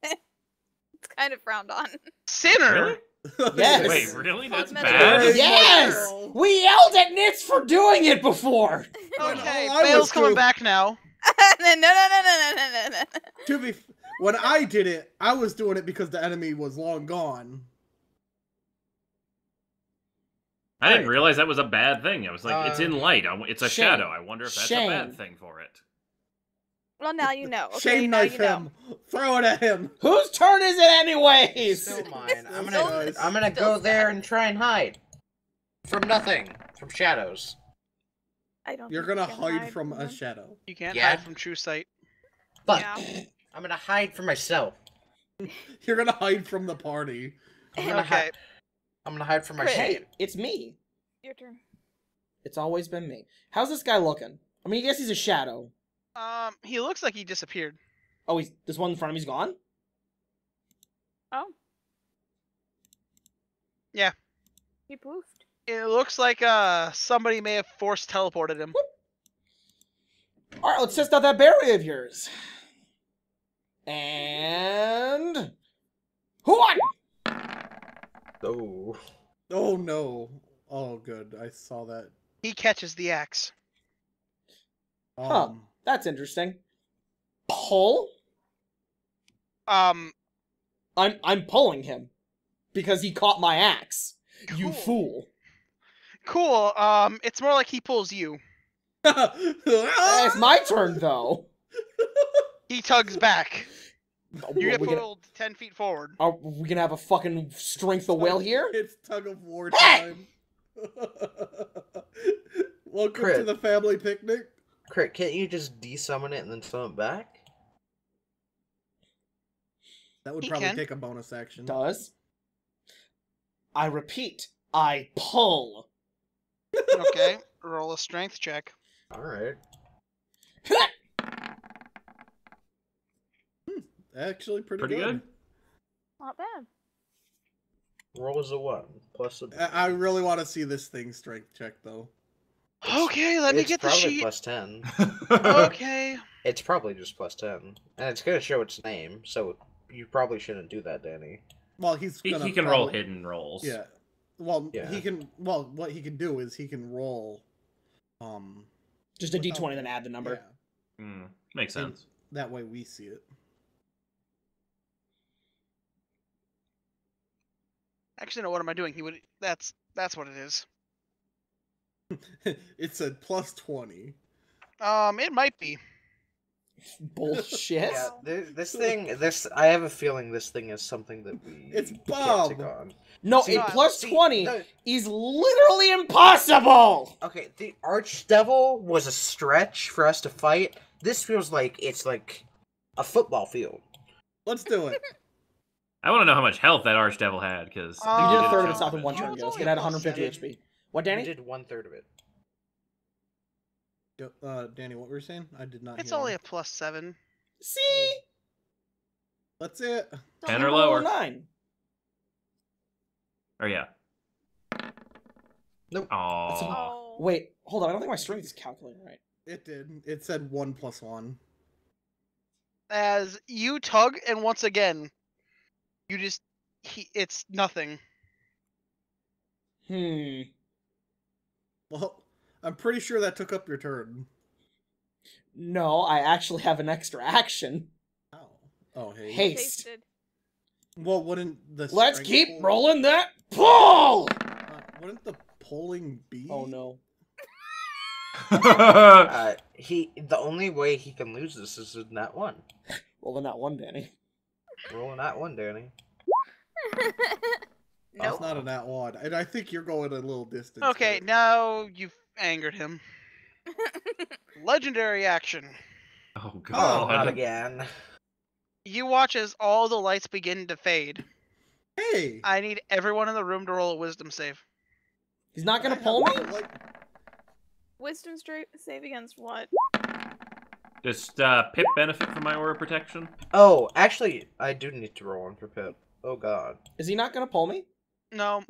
it's kind of frowned on. Sinner? Really? Yes. Wait, really? That's bad? Yes! We yelled at Nitz for doing it before! Okay, Bael's coming too. back now. no, no, no, no, no, no, no, no. To be... F when I did it, I was doing it because the enemy was long gone. I didn't realize that was a bad thing. I was like, uh, it's in light. It's a shame. shadow. I wonder if that's shame. a bad thing for it. Well, now you know. Okay, shame knife him. Know. Throw it at him. Whose turn is it anyways? Still mine. I'm gonna, I'm gonna go there and try and hide. From nothing. From shadows. I don't You're gonna hide, hide from, from a shadow. You can't yeah. hide from true sight. But yeah. I'm gonna hide from myself. You're gonna hide from the party. I'm gonna okay. hide. I'm gonna hide from my shit. Hey, it's me. Your turn. It's always been me. How's this guy looking? I mean, I guess he's a shadow. Um, he looks like he disappeared. Oh, he's this one in front of me's gone? Oh. Yeah. He poofed. It looks like uh somebody may have force teleported him. Whoop. All right, let's test out that barrier of yours. And who won? Oh. Oh no. Oh good. I saw that. He catches the axe. Um, huh. That's interesting. Pull? Um I'm I'm pulling him. Because he caught my axe. Cool. You fool. Cool. Um it's more like he pulls you. It's my turn though. He tugs back. You get pulled ten feet forward. Are we gonna have a fucking strength of will here? It's tug of war time. Welcome Crit. to the family picnic. Crit, can't you just desummon it and then summon it back? That would he probably can. take a bonus action. Does. I repeat, I pull. Okay, roll a strength check. Alright. Actually, pretty, pretty good. good. Not bad. Roll is a one plus a. I really want to see this thing's strength check though. It's, okay, let me get the sheet. It's probably plus ten. Okay. It's probably just plus ten, and it's gonna show its name, so you probably shouldn't do that, Danny. Well, he's he, he can probably roll hidden rolls. Yeah. Well, yeah. he can. Well, what he can do is he can roll, um, just a d twenty, then add the number. Yeah. Mm, makes sense. And that way we see it. Actually, no, what am I doing? He would. That's that's what it is. It's a plus twenty. Um, it might be. Bullshit. Yeah, this, this thing, this I have a feeling this thing is something that we. It's Bob. Can't take on. No, see, a no, plus see, twenty no. is literally impossible. Okay, the Archdevil was a stretch for us to fight. This feels like it's like a football field. Let's do it. I want to know how much health that Archdevil had, because... Uh, I think you did a third of it off in one turn, Ghost. It had one hundred fifty H P. What, Danny? You did one-third of it. Uh, Danny, what were you saying? I did not It's hear only that. a plus seven. See? That's it. Ten or lower. nine. Oh, yeah. Nope. Aww. Wait, hold on. I don't think my strength is calculating right. It did. It said one plus one. As you tug, and once again... You just, he, it's nothing. Hmm. Well, I'm pretty sure that took up your turn. No, I actually have an extra action. Oh. Oh, hey. Haste. Tasted. Well, wouldn't the Let's keep pull... rolling that pull! Uh, wouldn't the polling be? Oh, no. uh, he, the only way he can lose this is in that one. Well, in that one, Danny. Rolling that one, Danny. That's nope. not a that one. And I think you're going a little distance. Okay, there. Now you've angered him. Legendary action. Oh, God. Oh, not again. You watch as all the lights begin to fade. Hey! I need everyone in the room to roll a wisdom save. He's not going to pull me? Like... Wisdom straight save against what? Just uh, Pip benefit from my aura protection. Oh, actually, I do need to roll one for Pip. Oh God. Is he not gonna pull me? No.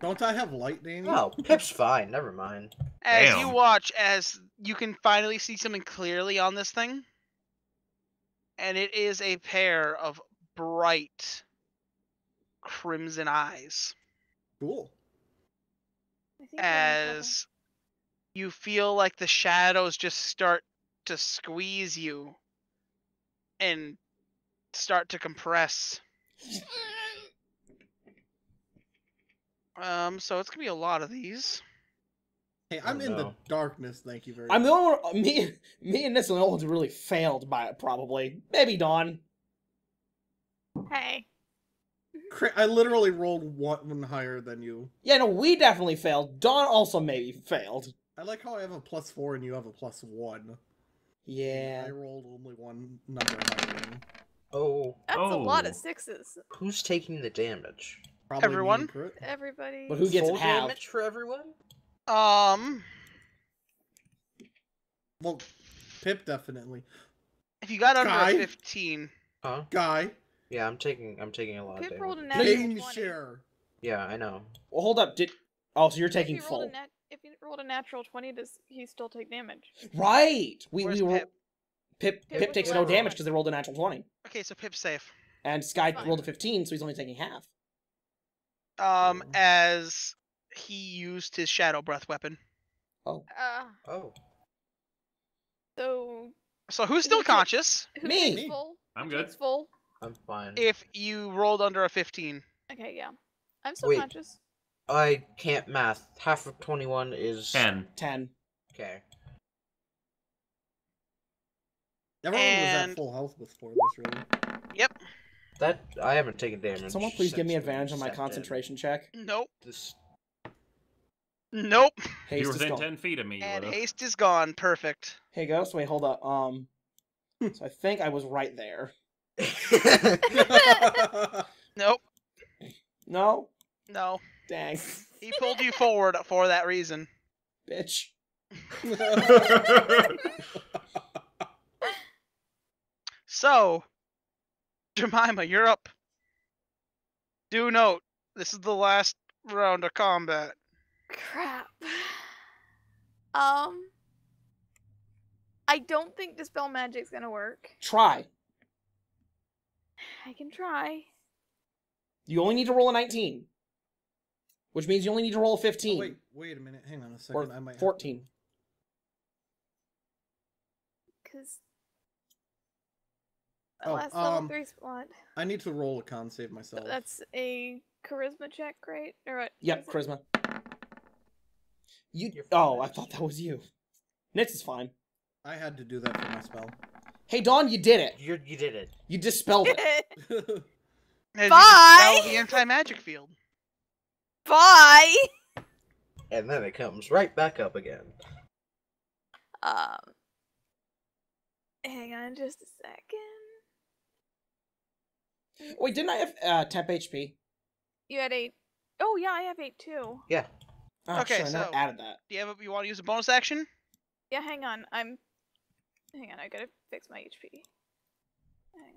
Don't I have lightning? No, Pip's fine. Never mind. As Damn. you watch, as you can finally see something clearly on this thing, and it is a pair of bright crimson eyes. Cool. As you feel like the shadows just start to squeeze you and start to compress. Um, so it's gonna be a lot of these. Hey, I'm oh, in no. the darkness, thank you very I'm much. I'm the only one, me, me and Nitz are the only ones who really failed by it, probably. Maybe Dawn. Hey. I literally rolled one higher than you. Yeah, no, we definitely failed. Dawn also maybe failed. I like how I have a plus four and you have a plus one. Yeah. I rolled only one number higher than you. Oh. That's oh. a lot of sixes. Who's taking the damage? Probably everyone. Everybody. But who gets damage for everyone? Um. Well, Pip definitely. If you got under Guy? fifteen. Huh? Guy. Yeah, I'm taking. I'm taking a lot Pip of damage. Pain share. Yeah, I know. Well, hold up. Did oh, so you're taking if you full. If you rolled a natural twenty, does he still take damage? Right. We Where's we Pip? Pip Pip, Pip takes no damage because they rolled a natural twenty. Okay, so Pip's safe. And Sky Fine. rolled a fifteen, so he's only taking half. Um, oh. as he used his shadow breath weapon. Oh. Uh, oh. So. So who's still conscious? Who Me. Me. Full? I'm good. Full? I'm fine. If you rolled under a fifteen. Okay, yeah. I'm still Wait. conscious. I can't math. Half of twenty-one is ten. Ten. Okay. Everyone and... was at full health before this, really. Yep. That I haven't taken damage. Someone please give me advantage on my concentration check. Nope. This... Nope. Haste you were within ten feet of me. And Lita. haste is gone. Perfect. Hey, Ghost. Wait, hold up. Um. So I think I was right there. Nope. No. No. Dang. He pulled you forward for that reason. Bitch. So. Jemima, you're up. Do note, this is the last round of combat. Crap. Um, I don't think Dispel Magic's gonna work. Try. I can try. You only need to roll a nineteen. Which means you only need to roll a fifteen. Oh, wait, wait a minute, hang on a second. Or I might fourteen. Because... Oh, last level um, three spot. I need to roll a con save myself. That's a charisma check, right? Or a, yep, charisma. You. Oh, I thought that was you. Nitz is fine. I had to do that for my spell. Hey, Dawn, you did it. You you did it. You dispelled it. Bye. The anti-magic field. Bye. And then it comes right back up again. Um. Hang on, just a second. Wait, didn't I have uh, temp H P? You had eight. Oh yeah, I have eight too. Yeah. Oh, okay, sure, so I added that. Do you have? A, you want to use a bonus action? Yeah, hang on. I'm. Hang on, I gotta fix my H P.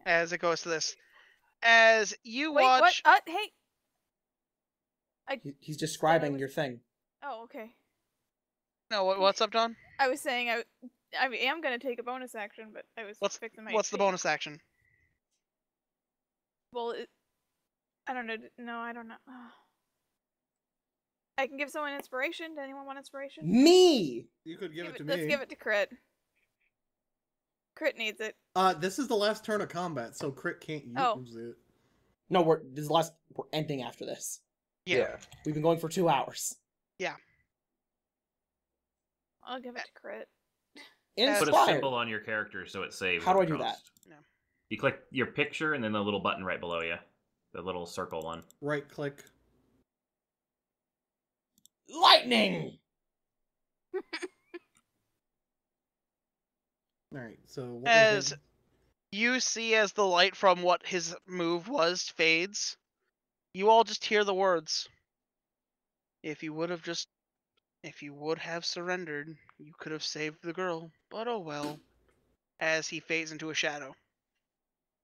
As it goes to this, as you Wait, watch. Wait, what? Uh, hey. I... He, he's describing was... your thing. Oh, okay. No, what, what's up, Don? I was saying I, I am gonna take a bonus action, but I was what's, fixing my. What's H P. The bonus action? Well, it, I don't know. No, I don't know. Oh. I can give someone inspiration. Does anyone want inspiration? Me! You could give, give it to it, me. Let's give it to Crit. Crit needs it. Uh, this is the last turn of combat, so Crit can't use oh. it. No, we're, this is the last, we're ending after this. Yeah. yeah. We've been going for two hours. Yeah. I'll give it to Crit. Inspired. Put a symbol on your character so it saves. How do I do that? No. You click your picture and then the little button right below you. The little circle one. Right click. Lightning! Alright, so... What as you see as the light from what his move was fades, you all just hear the words. If you would have just If you would have surrendered, you could have saved the girl, but oh well. As he fades into a shadow.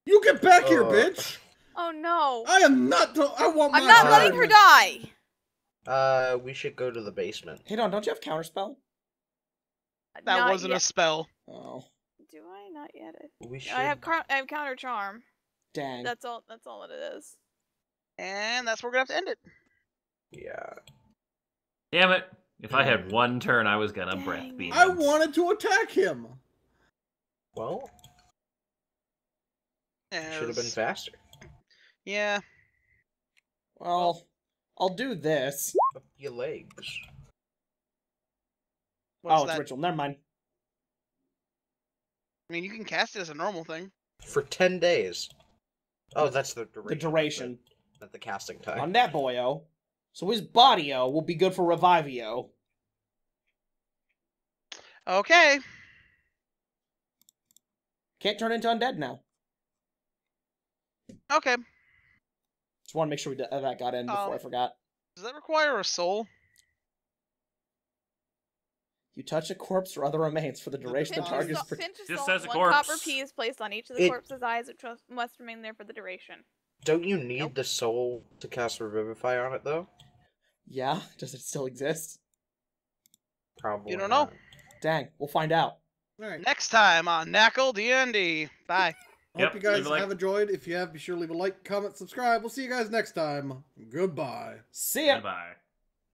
You get back uh, here, bitch! Oh no. I am not I want my I'm not time. letting her die! Uh, we should go to the basement. Hey, Don, don't you have counterspell? That not wasn't yet. a spell. Oh. Do I? Not yet. We should. I have, I have counter charm. Dang. That's all, that's all it is. And that's where we're gonna have to end it. Yeah. Damn it. If I had one turn, I was gonna Dang. breath beam. I wanted to attack him! Well... As... Should have been faster. Yeah. Well, I'll do this. Up your legs. What's oh, it's that? Ritual. Never mind. I mean, you can cast it as a normal thing. For ten days. Oh, that's the duration. The duration. Not the casting time. On that boyo. So his bodio will be good for Revivio. Okay. Can't turn into undead now. Okay. Just want to make sure we uh, that got in before um, I forgot. Does that require a soul? You touch a corpse or other remains for the duration of the target's... Just says a corpse. One copper piece is placed on each of the it... corpse's eyes. It must remain there for the duration. Don't you need nope. the soul to cast Revivify on it, though? Yeah? Does it still exist? Probably You don't not. know. Dang, we'll find out. All right. Next time on NaCl D and D. Bye. I hope yep, you guys have like. enjoyed. If you have, be sure to leave a like, comment, subscribe. We'll see you guys next time. Goodbye. See ya. Bye-bye.